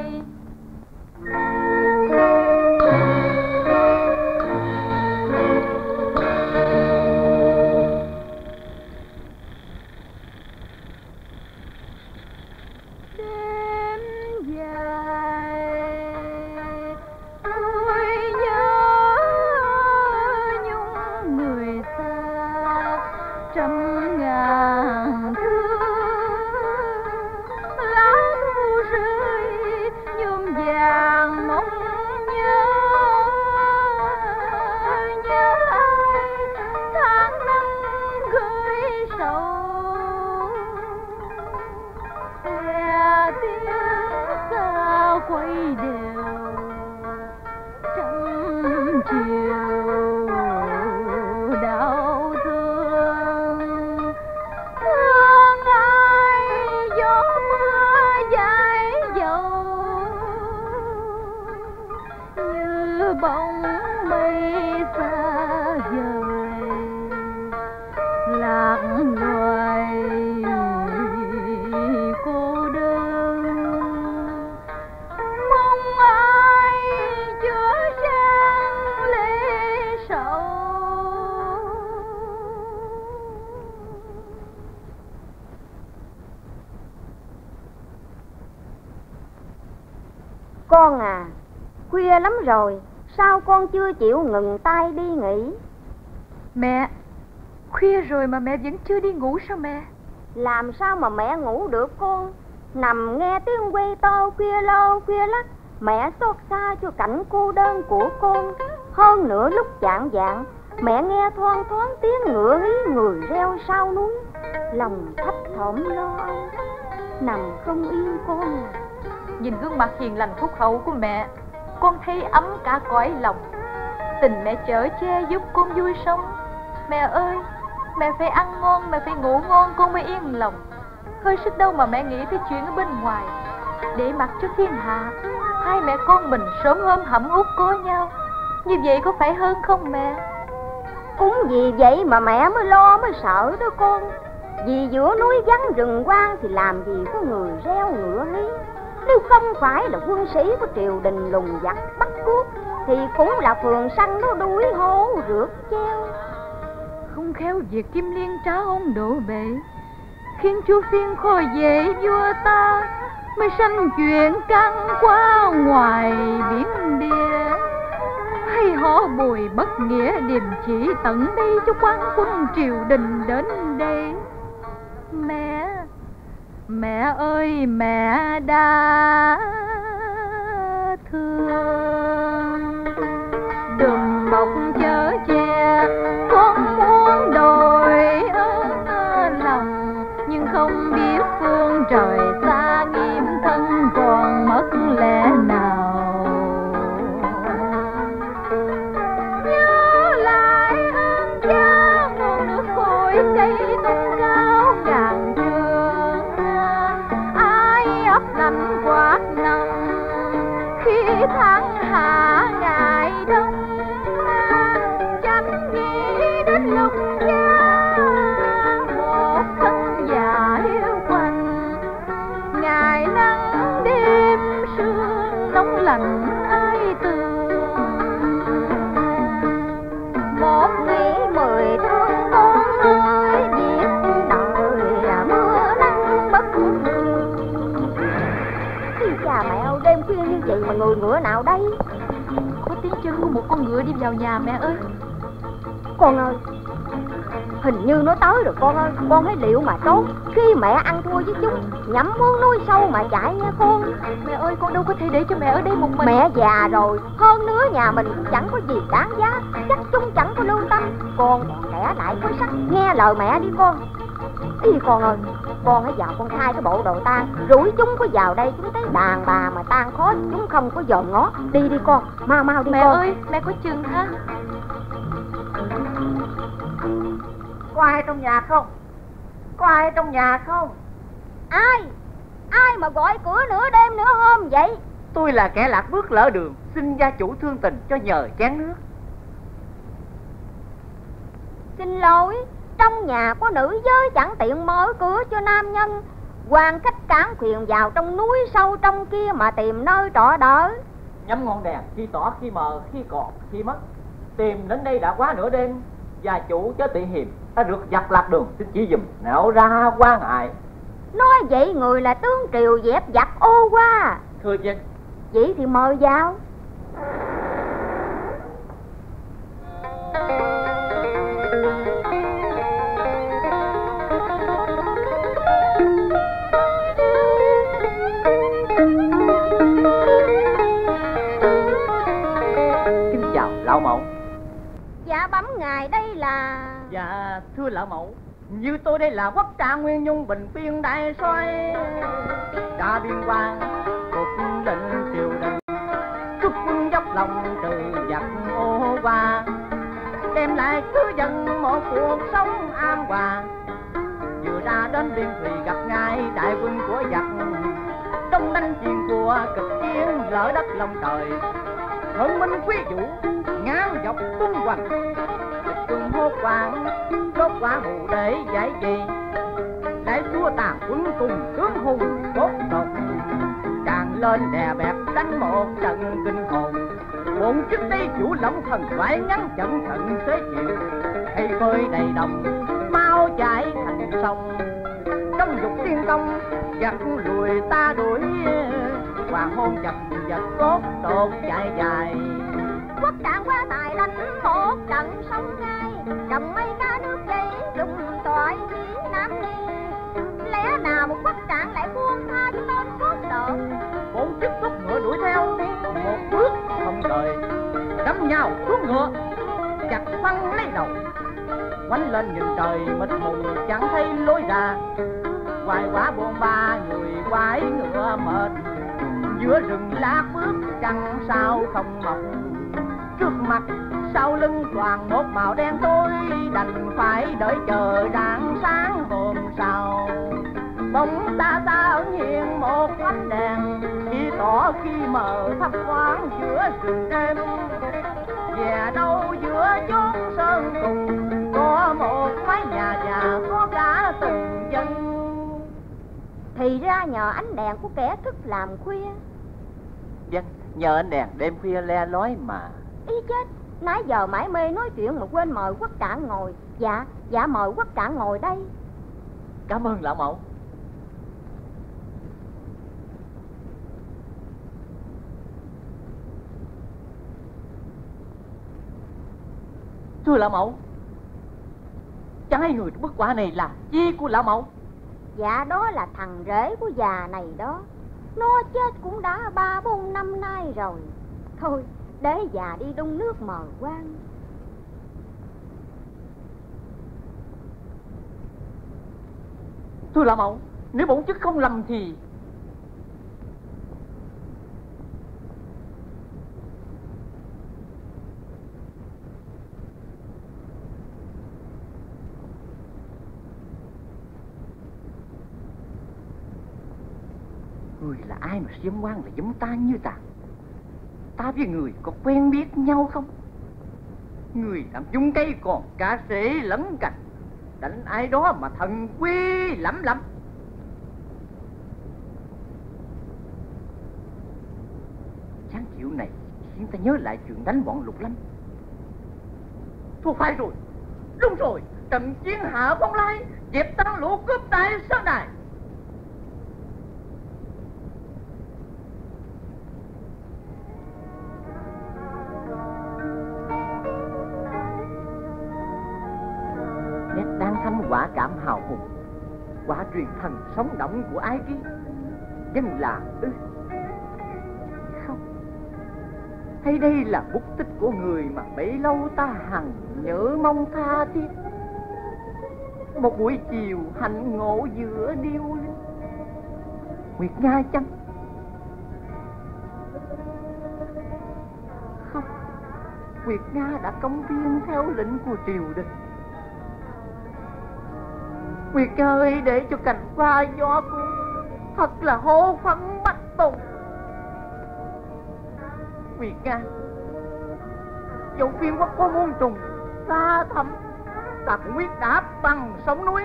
Con à, khuya lắm rồi, sao con chưa chịu ngừng tay đi nghỉ? Mẹ, khuya rồi mà mẹ vẫn chưa đi ngủ sao mẹ? Làm sao mà mẹ ngủ được con? Nằm nghe tiếng quy tô khuya lô khuya lắc, mẹ xót xa cho cảnh cô đơn của con. Hơn nữa lúc chạng vạng, mẹ nghe thoang thoáng tiếng ngựa hí người reo sau núi. Lòng thấp thỏm lo âu, nằm không yên con. Nhìn gương mặt hiền lành phúc hậu của mẹ, con thấy ấm cả cõi lòng. Tình mẹ chở che giúp con vui sống. Mẹ ơi, mẹ phải ăn ngon, mẹ phải ngủ ngon, con mới yên lòng. Hơi sức đâu mà mẹ nghĩ tới chuyện ở bên ngoài. Để mặc cho thiên hạ, hai mẹ con mình sớm hôm hẩm hút có nhau. Như vậy có phải hơn không mẹ? Cũng vì vậy mà mẹ mới lo mới sợ đó con. Vì giữa núi vắng rừng quang thì làm gì có người reo ngựa hí. Nếu không phải là quân sĩ của triều đình lùng giặc bắt cướp, thì cũng là phường săn nó đuổi hố rượt treo. Không khéo việc Kim Liên trá ông đổ bệ, khiến chúa phiên khôi dễ vua ta, mới sanh chuyện căng qua ngoài biển bia. Hay họ Bùi bất nghĩa điềm chỉ tận đây cho quan quân triều đình đến đây. Mẹ, mẹ ơi, mẹ đã thương đùm bọc chở che, con muốn đổi lòng nhưng không biết phương trời xa nghiêm thân còn mất lẽ nào. Nhớ lại ơn cha nguồn nước khôi cây tung cao ngàn trường, ai ấp nằm quạt nồng khi tháng hạ ngày đông. Chăm nghĩ đến lúc cha một thân già hiu quạnh, ngày nắng đêm sương nóng lạnh ai tường. Một nghĩ mười thương con ơi, biết đời là mưa nắng bất ngờ. Chà mẹo, đêm khuya như vậy mà người ngựa nào đây? Có tiếng chân của một con ngựa đi vào nhà mẹ ơi. Con ơi, hình như nó tới rồi con ơi. Con hãy liệu mà trốn, khi mẹ ăn thua với chúng, nhắm hướng núi sâu mà chạy nha con. Mẹ ơi, con đâu có thể để cho mẹ ở đây một mình. Mẹ già rồi, hơn nữa nhà mình cũng chẳng có gì đáng giá, chắc chúng chẳng có lưu tâm. Con trẻ lại có sắc, nghe lời mẹ đi con. Ý con ơi, con hãy vào con thay cái bộ đồ tan, rủi chúng có vào đây chúng thấy đàn bà mà tan khó, chúng không có dòm ngó. Đi đi con, mau mau đi mẹ con. Mẹ ơi, mẹ có chừng ha. Có ai trong nhà không? Có ai trong nhà không? Ai? Ai mà gọi cửa nửa đêm nửa hôm vậy? Tôi là kẻ lạc bước lỡ đường, xin gia chủ thương tình cho nhờ chén nước. Xin lỗi, trong nhà có nữ giới chẳng tiện mở cửa cho nam nhân. Hoàng khách cản thuyền vào trong núi sâu trong kia mà tìm nơi trọ đỡ. Nhắm ngọn đèn, khi tỏ khi mờ, khi còn khi mất. Tìm đến đây đã quá nửa đêm, gia chủ chớ tị hiềm, ta được giặc lạc đường xin chỉ dùm, nẻo ra quan hại. Nói vậy người là tướng triều dẹp giặc ô qua. Thưa dân. Vậy thì mời vào. Kính chào lão mẫu. Dạ bấm ngài, đây là... Dạ thưa lão mẫu, như tôi đây là quốc trà Nguyên Nhung bình biên đại soi trà biên quan cuộc định triều đình, xuất quân dốc lòng trừ giặc ô qua, đem lại cứ dân một cuộc sống an hòa. Vừa ra đến biên thùy gặp ngài đại quân của giặc, trong đánh chiến của kịch chiến lỡ đất lòng trời. Thượng minh quý vũ ngáo dọc tung hoành, địch quân hốt hoảng đốt quả hù để giải trì. Đại chúa tàn quân cùng tướng hùng tốt độc, càng lên đè bẹp đánh một trận kinh hồn. Bốn chức đây chủ lỏng thần phải ngắn chẩn thận thế chịu, hay vơi đầy đồng mau chạy thành sông. Trong dục tiên công giặc lùi ta đuổi, hoàng hôn chập giật cốt đột chạy dài. Quốc trạng quá tài đánh một trận sông ngay, cầm mây cá nước dây dùng tội chiến nam đi. Lẽ nào một quốc trạng lại buông tha chúng quăng lấy đầu, quánh lên những trời mịt mùng chẳng thấy lối ra. Hoài quá buồn ba người quái ngựa mệt, giữa rừng lá bước trăng sao không mộng. Trước mặt sau lưng toàn một màu đen tối, đành phải đợi chờ rạng sáng hôm sau. Bóng ta xa ẩn hiện một ánh đèn, chỉ tỏ khi mờ thấp thoáng giữa rừng đêm. Về đâu giữa chốn sơn cùng, có một mái nhà già có cả từng dân. Thì ra nhờ ánh đèn của kẻ thức làm khuya. Vâng, nhờ ánh đèn đêm khuya le lói mà. Ý chết, nãy giờ mãi mê nói chuyện mà quên mời Quách Trạng ngồi. Dạ, dạ mời Quách Trạng ngồi đây. Cảm ơn lão mẫu. Thưa lão mẫu, chẳng hay người bức quả này là chi của lão mẫu? Dạ đó là thằng rể của già này đó. Nó chết cũng đã 3-4 năm nay rồi. Thôi để già đi đun nước mời quan. Thưa lão mẫu, nếu bổn chức không lầm thì người là ai mà xiêm quan là giống ta như ta? Ta với người có quen biết nhau không? Người làm chung cây còn cá sế lẫn cành, đánh ai đó mà thần quý lắm lắm. Sáng chiều này khiến ta nhớ lại chuyện đánh bọn Lục Lâm. Thôi phải rồi, đúng rồi, trận chiến Hạ Phong Lai, dẹp tăng lũ cướp tại sơn đài. Quả cảm hào hùng, quả truyền thần sống động của ái ký. Dân là không, thấy đây là bút tích của người mà bấy lâu ta hằng nhớ mong tha thiết. Một buổi chiều hạnh ngộ giữa điêu linh. Nguyệt Nga chăng? Không, Nguyệt Nga đã cống viên theo lệnh của triều đình. Nguyệt ơi, để cho cành hoa gió cuốn, thật là hô phấn bách tùng. Nguyệt Nga, dẫu phiên quốc có muôn trùng xa thẳm, ta cũng quyết đáp bằng sóng núi.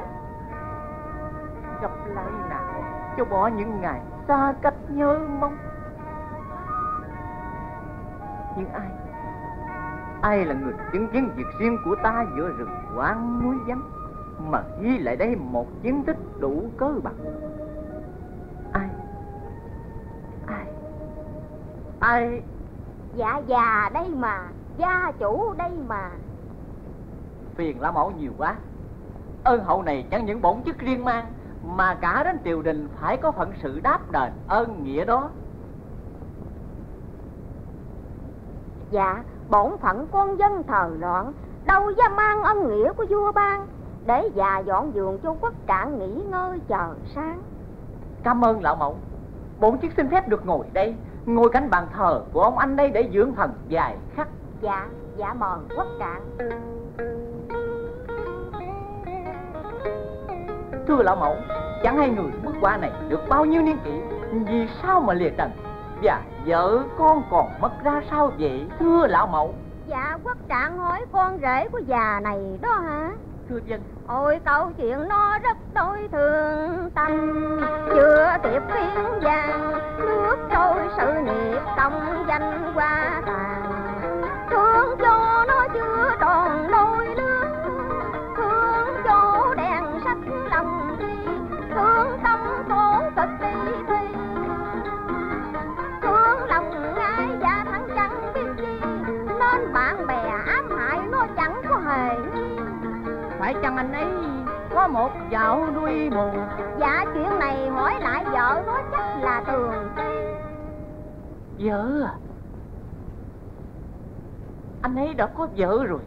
Gặp lại nàng cho bỏ những ngày xa cách nhớ mong. Nhưng ai, ai là người chứng kiến việc riêng của ta giữa rừng quán núi vắng mà ghi lại đây một chiến tích đủ cớ bằng? Ai? Ai? Ai? Dạ già đây mà, gia chủ đây mà. Phiền lão mẫu nhiều quá. Ơn hậu này chẳng những bổn chức riêng mang, mà cả đến triều đình phải có phận sự đáp đền ơn nghĩa đó. Dạ, bổn phận con dân thờ loạn, đâu dám mang ân nghĩa của vua ban. Để già dọn giường cho Quách Trạng nghỉ ngơi chờ sáng. Cảm ơn lão mẫu. Bổn chức xin phép được ngồi đây, ngồi cạnh bàn thờ của ông anh đây để dưỡng thần dài khắc. Dạ, dạ mời Quách Trạng. Thưa lão mẫu, chẳng hay người bước qua này được bao nhiêu niên kỷ, vì sao mà lìa trần, và vợ con còn mất ra sao vậy thưa lão mẫu? Dạ Quách Trạng hỏi con rể của già này đó hả? Thưa dân. Ôi câu chuyện nó rất đôi thương tâm, chưa kịp phiên vàng nước trôi sự nghiệp công danh qua tàn. Thương cho nó chưa tròn đôi lứa, thương cho đèn sách lòng đi, thương tâm khổ cực đi thi, thương lòng ngái và thắng chẳng biết chi, nên bạn bè ám hại nó chẳng có hề. Phải chăng anh ấy có một dạo đuôi buồn? Dạ chuyện này hỏi lại vợ nó chắc là Tường Ti. Vợ à? Anh ấy đã có vợ rồi.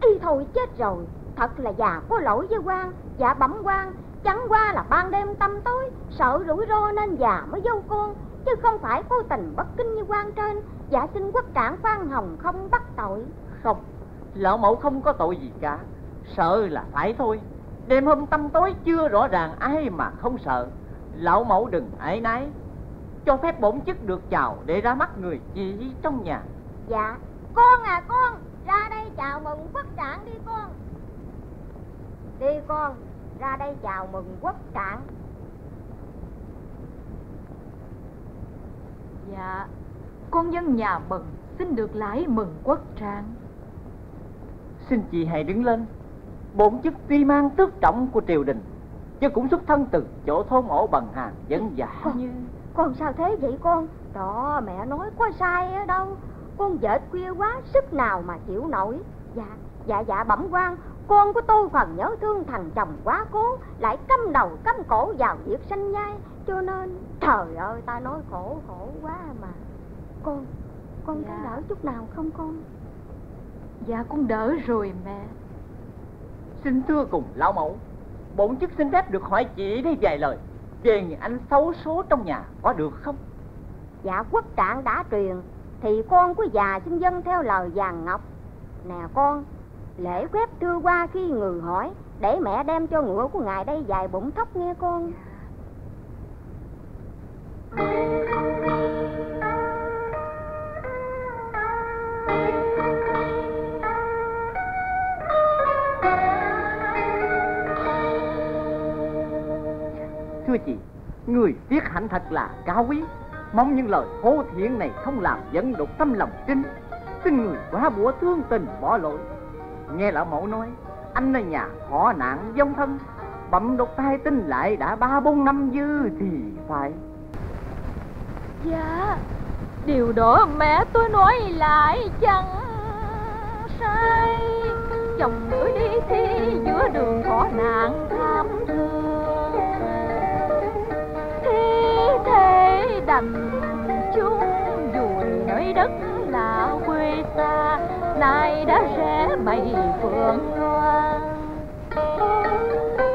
Y thôi chết rồi, thật là già có lỗi với quan, dạ bẩm quan, chẳng qua là ban đêm tăm tối, sợ rủi ro nên già mới dâu con, chứ không phải cố tình bất kính như quan trên. Dạ xin quốc trạng khoan hồng không bắt tội. Không, lão mẫu không có tội gì cả, sợ là phải thôi. Đêm hôm tăm tối chưa rõ ràng ai mà không sợ. Lão mẫu đừng áy náy, cho phép bổn chức được chào để ra mắt người chị trong nhà. Dạ, con à con, ra đây chào mừng quốc trạng đi con. Đi con, ra đây chào mừng quốc trạng. Dạ, con dân nhà mừng, xin được lãi mừng quốc trạng. Xin chị hãy đứng lên. Bổn chức tuy mang tước trọng của triều đình, chứ cũng xuất thân từ chỗ thôn ổ bằng hàng dân dã như... Con sao thế vậy con? Đó, mẹ nói có sai ở đâu. Con dệt khuya quá, sức nào mà chịu nổi. Dạ bẩm quan, con của tôi phần nhớ thương thằng chồng quá cố, lại cắm đầu cắm cổ vào việc sanh nhai, cho nên... Trời ơi, ta nói khổ quá mà. Con có đỡ chút nào không con? Dạ con đỡ rồi mẹ. Xin thưa cùng lão mẫu, bổn chức xin phép được hỏi chị đây vài lời về người anh xấu số trong nhà, có được không? Dạ quốc trạng đã truyền, thì con của già xin dân theo lời vàng ngọc. Nè con, lễ phép thưa qua khi người hỏi, để mẹ đem cho ngựa của ngài đây vài bụng thóc nghe con. Thưa chị, người viết hạnh thật là cao quý, mong những lời hô thiện này không làm dẫn đục tâm lòng trinh. Xin người quá bủa thương tình bỏ lỗi. Nghe lão mẫu nói anh ở nhà họ nạn vong thân, bậm đột tai tinh lại đã 3-4 năm dư thì phải. Dạ, điều đó mẹ tôi nói lại chẳng sai. Chồng tôi đi thi giữa đường họ nạn thảm thương, thế đành chung vùi nơi đất là quê xa, nay đã rẽ bầy phượng hoa.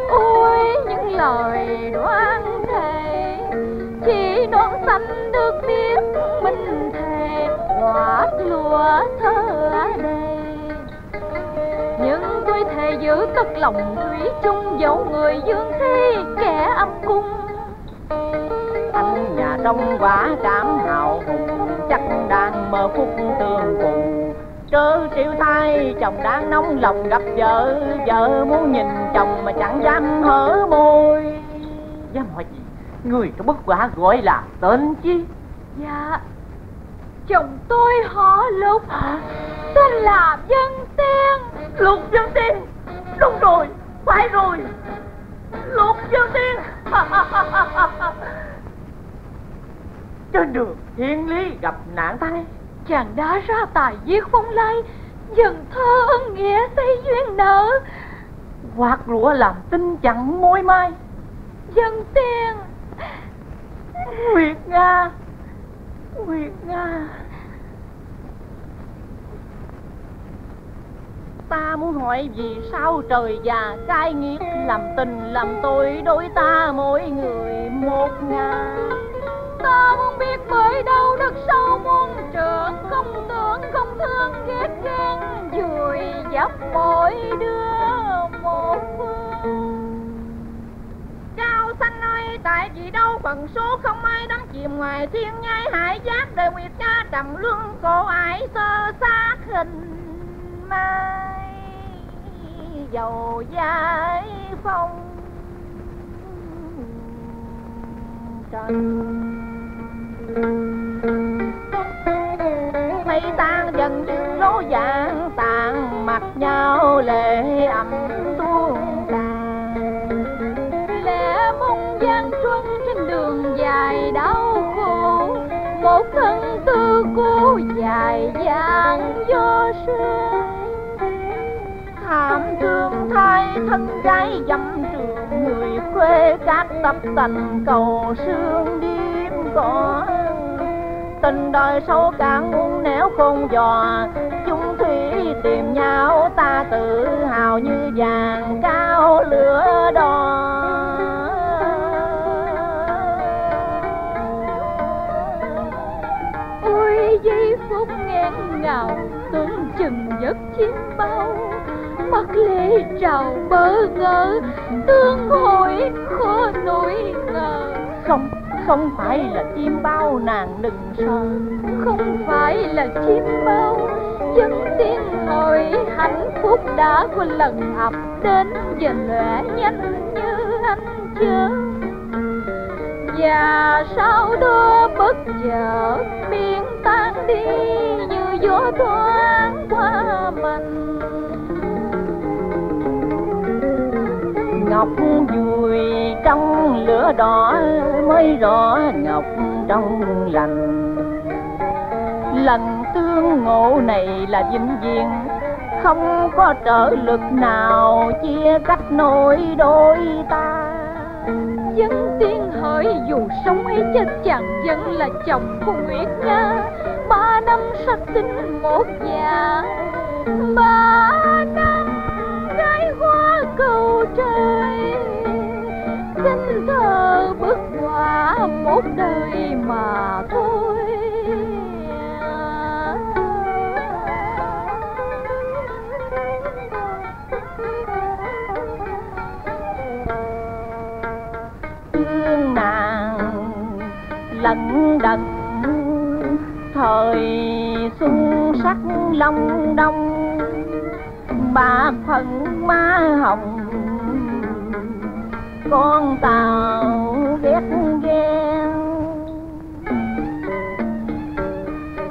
Ôi những lời đoán thề, chỉ non xanh được biết mình thề quạt lụa thơ ở đây. Nhưng tôi thề giữ tất lòng thủy chung, dẫu người dương khí kẻ âm cung. Anh nhà trong quả cảm hào hùng, chắc đang mơ phúc tương cùng. Trớ chịu thay chồng đang nóng lòng gặp vợ, vợ muốn nhìn chồng mà chẳng dám hở môi. Dám hỏi gì? Người có bất quả gọi là tên chi? Dạ, chồng tôi họ Lục, tên là Dân Tiên. Lục Dân Tiên? Đúng rồi, phải rồi, Lục Dân Tiên. Trên đường thiên lý gặp nạn tai, chàng đã ra tài giết phong lai, dần thơ ân nghĩa xây duyên nợ, quạt lụa làm tinh chẳng môi mai. Dân Tiên, Nguyệt Nga, Nguyệt Nga, ta muốn hỏi vì sao trời già cai nghiệt, làm tình làm tôi đôi ta mỗi người một ngả. Ta muốn biết bởi đâu đất sâu muôn trường, không tưởng không thương ghét ghen, vùi dập mỗi đứa một phương. Cao xanh ơi, tại vì đâu phần số không ai đắm chìm ngoài thiên nhai hải giác, đời Nguyệt Ca trầm luân cổ ải sơ xác hình mai dầu giải phong trần. Mây tan dần như lố vàng tàn, mặt nhau lệ ẩm tuôn tràn. Lẽ mong gian truân trên đường dài đau khổ, một thân tư cô dài dàng do sương. Thảm thương thay thân gái dâm trường, người khuê các tập tành cầu sương đêm cỏ. Tình đời sâu càng muốn néo không dò, chung thủy tìm nhau ta tự hào như vàng cao lửa đỏ. Ôi giây phút nghẹn ngào tưởng chừng giấc chiêm bao, mắt lệ trào bỡ ngỡ, tương hội khó nổi ngờ. Không phải là chim bao, nàng đừng sợ. Không phải là chim bao, chân tiếng hồi hạnh phúc đã có lần ập đến và lẻ nhanh như anh chưa. Và sau đó bất chợt biến tan đi như gió thoáng qua mình. Ngọc vui trong lửa đỏ mới rõ ngọc trong lành. Lần tương ngộ này là vĩnh viễn, không có trợ lực nào chia cách nỗi đôi ta. Dân tiên hỡi dù sống hay chết chàng vẫn là chồng của Nguyệt Nga. 3 năm sắp tính một nhà, 3 năm gái hoa cầu trời. Kinh thơ bức họa một đời mà thôi. Thương nàng lận đận thời xuân sắc long đông, 3 phần má hồng con tàu ghét ghen.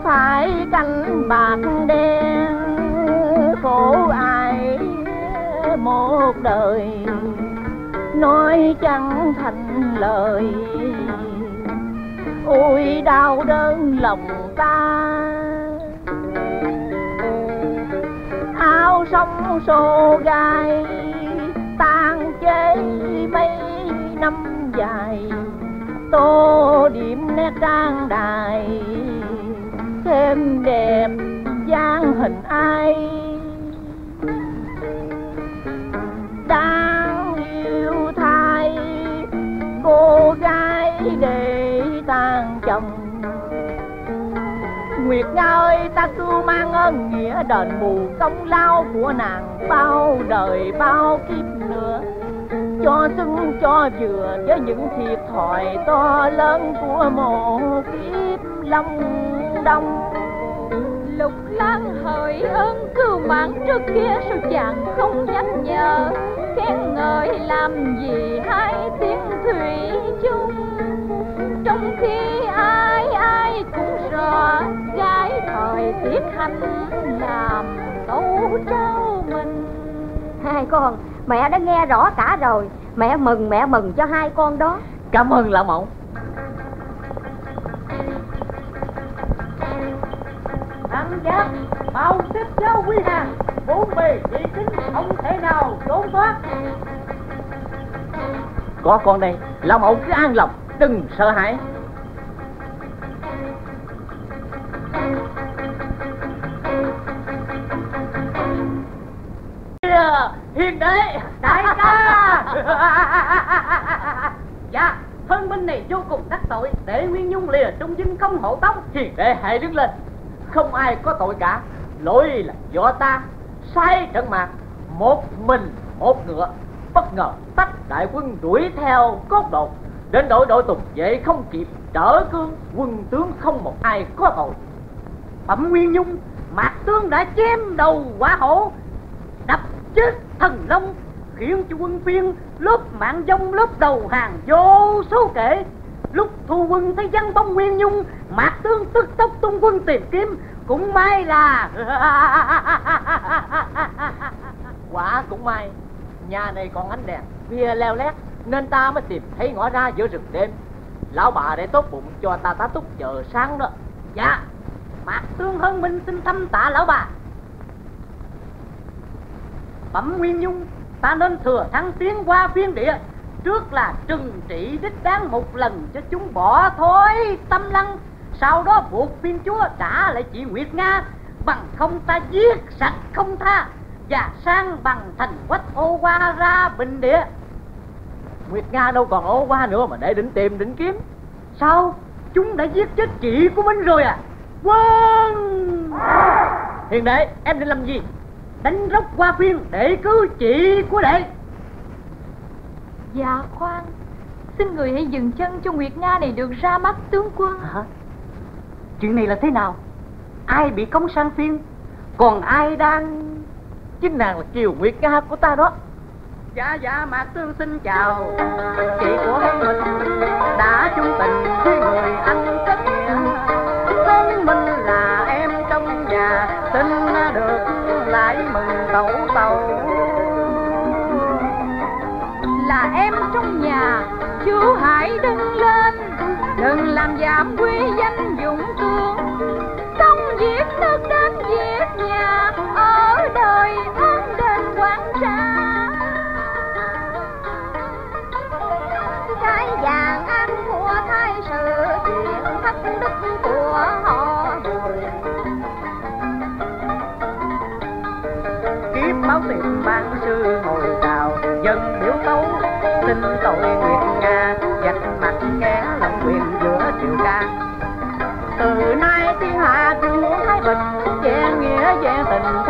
Phải cánh bạc đen khổ ai một đời, nói chẳng thành lời. Ôi đau đớn lòng ta, áo sóng xô gai tan chế mấy năm dài. Tô điểm nét trang đài thêm đẹp dáng hình ai đang yêu thai. Cô gái để tang chồng Nguyệt Nga ơi, ta cứ mang ơn nghĩa đền bù công lao của nàng bao đời bao kiếp nữa, cho xứng cho vừa với những thiệt thòi to lớn của một kiếp long đông. Lục Lan hỡi ơn cứu mạng trước kia sao chàng không nhắc nhở, khen ngợi làm gì hai tiếng thủy chung. Trong khi ai ai cũng rõ gái thời tiết hành làm tấu trao mình. Hai con, mẹ đã nghe rõ cả rồi. Mẹ mừng cho hai con đó. Cảm ơn lão mẫu. Ăn giáp, bao xếp giáo quý hàng, 4 bề vị kính không thể nào trốn thoát. Có con đây, lão mẫu cứ an lòng, đừng sợ hãi. Hiền đế, đại ca. Dạ, thân binh này vô cùng đắc tội, để Nguyên Nhung lìa trung dinh không hộ tống. Hiền đế hãy đứng lên, không ai có tội cả, lỗi là do ta. Sai trận mạc, một mình một ngựa, bất ngờ tách đại quân đuổi theo cốt đột. Đến đội tùng vệ không kịp trở cương, quân tướng không một ai có tội. Bẩm Nguyên Nhung, Mạc tướng đã chém đầu hỏa hổ, đập chết thần long, khiến cho quân phiên lớp mạng dông lớp đầu hàng vô số kể. Lúc thu quân thấy văn bóng Nguyên Nhung, Mạc tướng tức tốc tung quân tìm kiếm. Cũng may là quả cũng may nhà này còn ánh đèn bia leo lét, nên ta mới tìm thấy ngõ ra giữa rừng đêm. Lão bà để tốt bụng cho ta tá túc chờ sáng đó. Dạ, Mạc tướng Hân Minh xin thăm tạ lão bà. Bẩm Nguyên Nhung, ta nên thừa thắng tiến qua phiên địa, trước là trừng trị đích đáng một lần cho chúng bỏ thói tâm lăng, sau đó buộc phiên chúa trả lại chị Nguyệt Nga, bằng không ta giết sạch không tha, và sang bằng thành quách ô qua ra bình địa. Nguyệt Nga đâu còn ô qua nữa mà để định tìm định kiếm. Sao? Chúng đã giết chết chị của mình rồi à? Quân Hiền đệ, em định làm gì? Đánh rốc qua phiên để cứu chị của đệ. Dạ khoan, xin người hãy dừng chân cho Nguyệt Nga này được ra mắt tướng quân. Hả? Chuyện này là thế nào? Ai bị cống sang phiên? Còn ai đang... Chính nàng là Kiều Nguyệt Nga của ta đó. Dạ dạ Mạc Tương xin chào. Chị của mình đã chung tình với người anh cất. Tên mình là em trong nhà, xin được lại mừng tẩu tàu. Là em trong nhà, chú hãy đứng lên, đừng làm giảm quy danh dũng cương. Công việc nước đến việc nhà, ở đời thân đến quán trà. Thái vàng ăn của thái sự, thất đức của họ. Kiếp máu tiền ban sư hồi tàu dân biểu tấu, xin tội Nguyệt Nga giặt mặt kẻ làm quyền giữa triều ca. Từ nay thiên hạ cứ muốn thái bình, che nghĩa che tình.